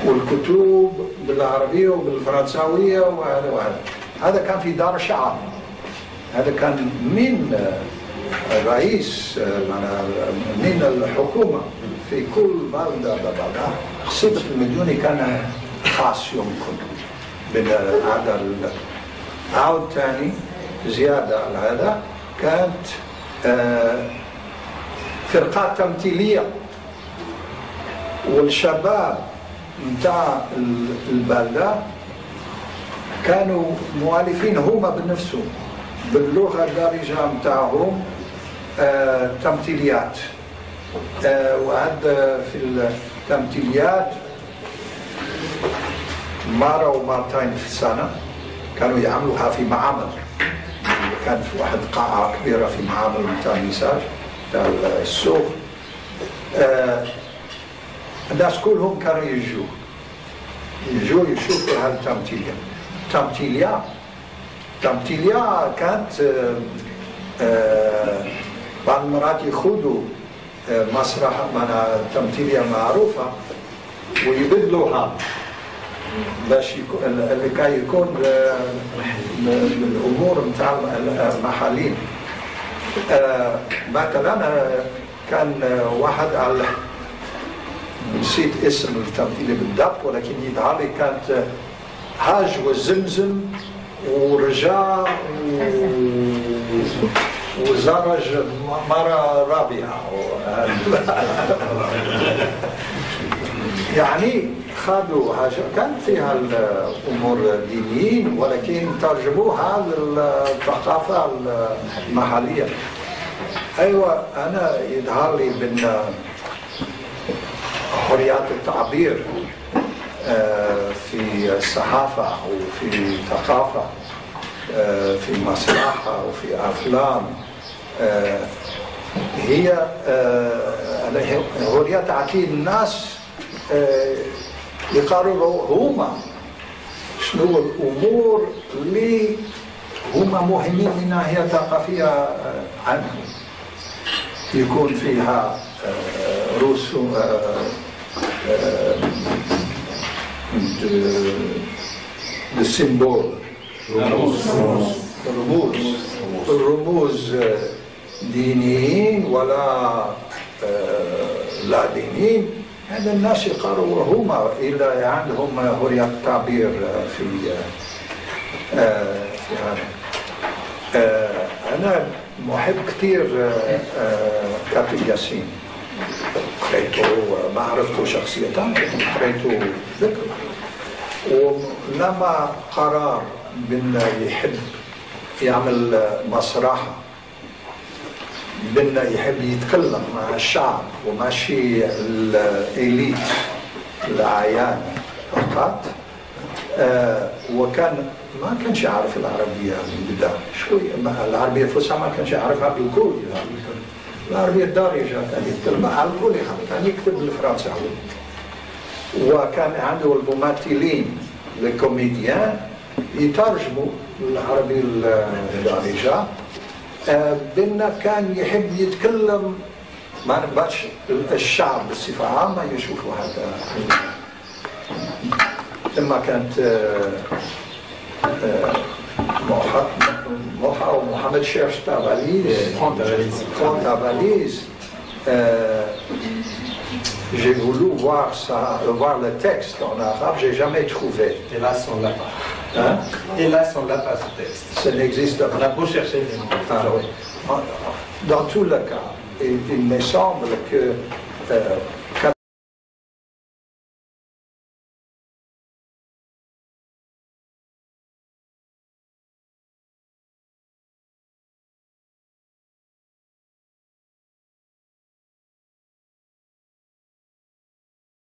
والكتب بالعربية وبالفرنساوية وهذا وهذا هذا كان في دار شعب هذا كان من الرئيس من الحكومة في كل بلدة بلدة خصيبة المديوني كان خاص يمكن بالعادة عاود ثاني زيادة على هذا كانت فرقات تمثيلية والشباب نتاع البلدة كانوا مؤلفين هما بنفسهم باللغة الدارجة نتاعهم تمثيليات وهذا في التمثيليات مرة ومرتين في السنة كانوا يعملوها في معامل كان في واحد قاعة كبيرة في معامل نتاع النساج نتاع السوق الناس كلهم كانوا يجوا يجوا يشوفوا هذه التمثيلية التمثيلية التمثيلية كانت بعض المرات يخوضوا مسرح معناها تمثيلية معروفة ويبدلوها باش لكي يكون الامور نتاع المحليين مثلا كان واحد على نسيت اسم التمثيل بالضبط ولكن يدعي كانت هاج والزمزم ورجاء وزرج مرة رابعة يعني خذوا حاجة كان فيها الأمور الدينيين ولكن ترجموها للثقافة المحلية. أيوة أنا يظهر لي من حريات التعبير في الصحافة وفي الثقافة في مسرحة وفي أفلام هي هي تعطي الناس يقرروا هما شنو الأمور اللي هما مهمين من ناحية ثقافية عنهم يكون فيها رسوم السيمبول الرموز الرموز الرموز دينيين ولا لا دينيين. هذا الناس يقروا هما إلى عندهم حرية التعبير في في هذا. أنا محب كثير كاتب ياسين قريته ما عرفته شخصيا قريته ذكر ولما قرار بأنه يحب يعمل مسرحة بأنه يحب يتكلم مع الشعب وماشي الإليت الأعيان فقط آه وكان ما كانش يعرف العربية من البداية شوية العربية الفصحى ما كانش يعرفها بالكل العربية الدارجة كان يتكلم على الكل كان يكتب بالفرنساوي وكان عنده الممثلين الكوميديان يترجموا العربي الدارجة بأنه كان يحب يتكلم ما نبغاش الشعب بصفة عامة يشوفوا هذا. لما كانت موحى ومحمد شيرش تاع باليز كون تاع باليز j'ai voulu voir ça, voir le texte en arabe, j'ai jamais trouvé. Hélas, on l'a pas. Hein? Hélas, on l'a pas ce texte. Ça n'existe pas. On a beau chercher. Ah, oui. Dans tout le cas, il, il me semble que euh,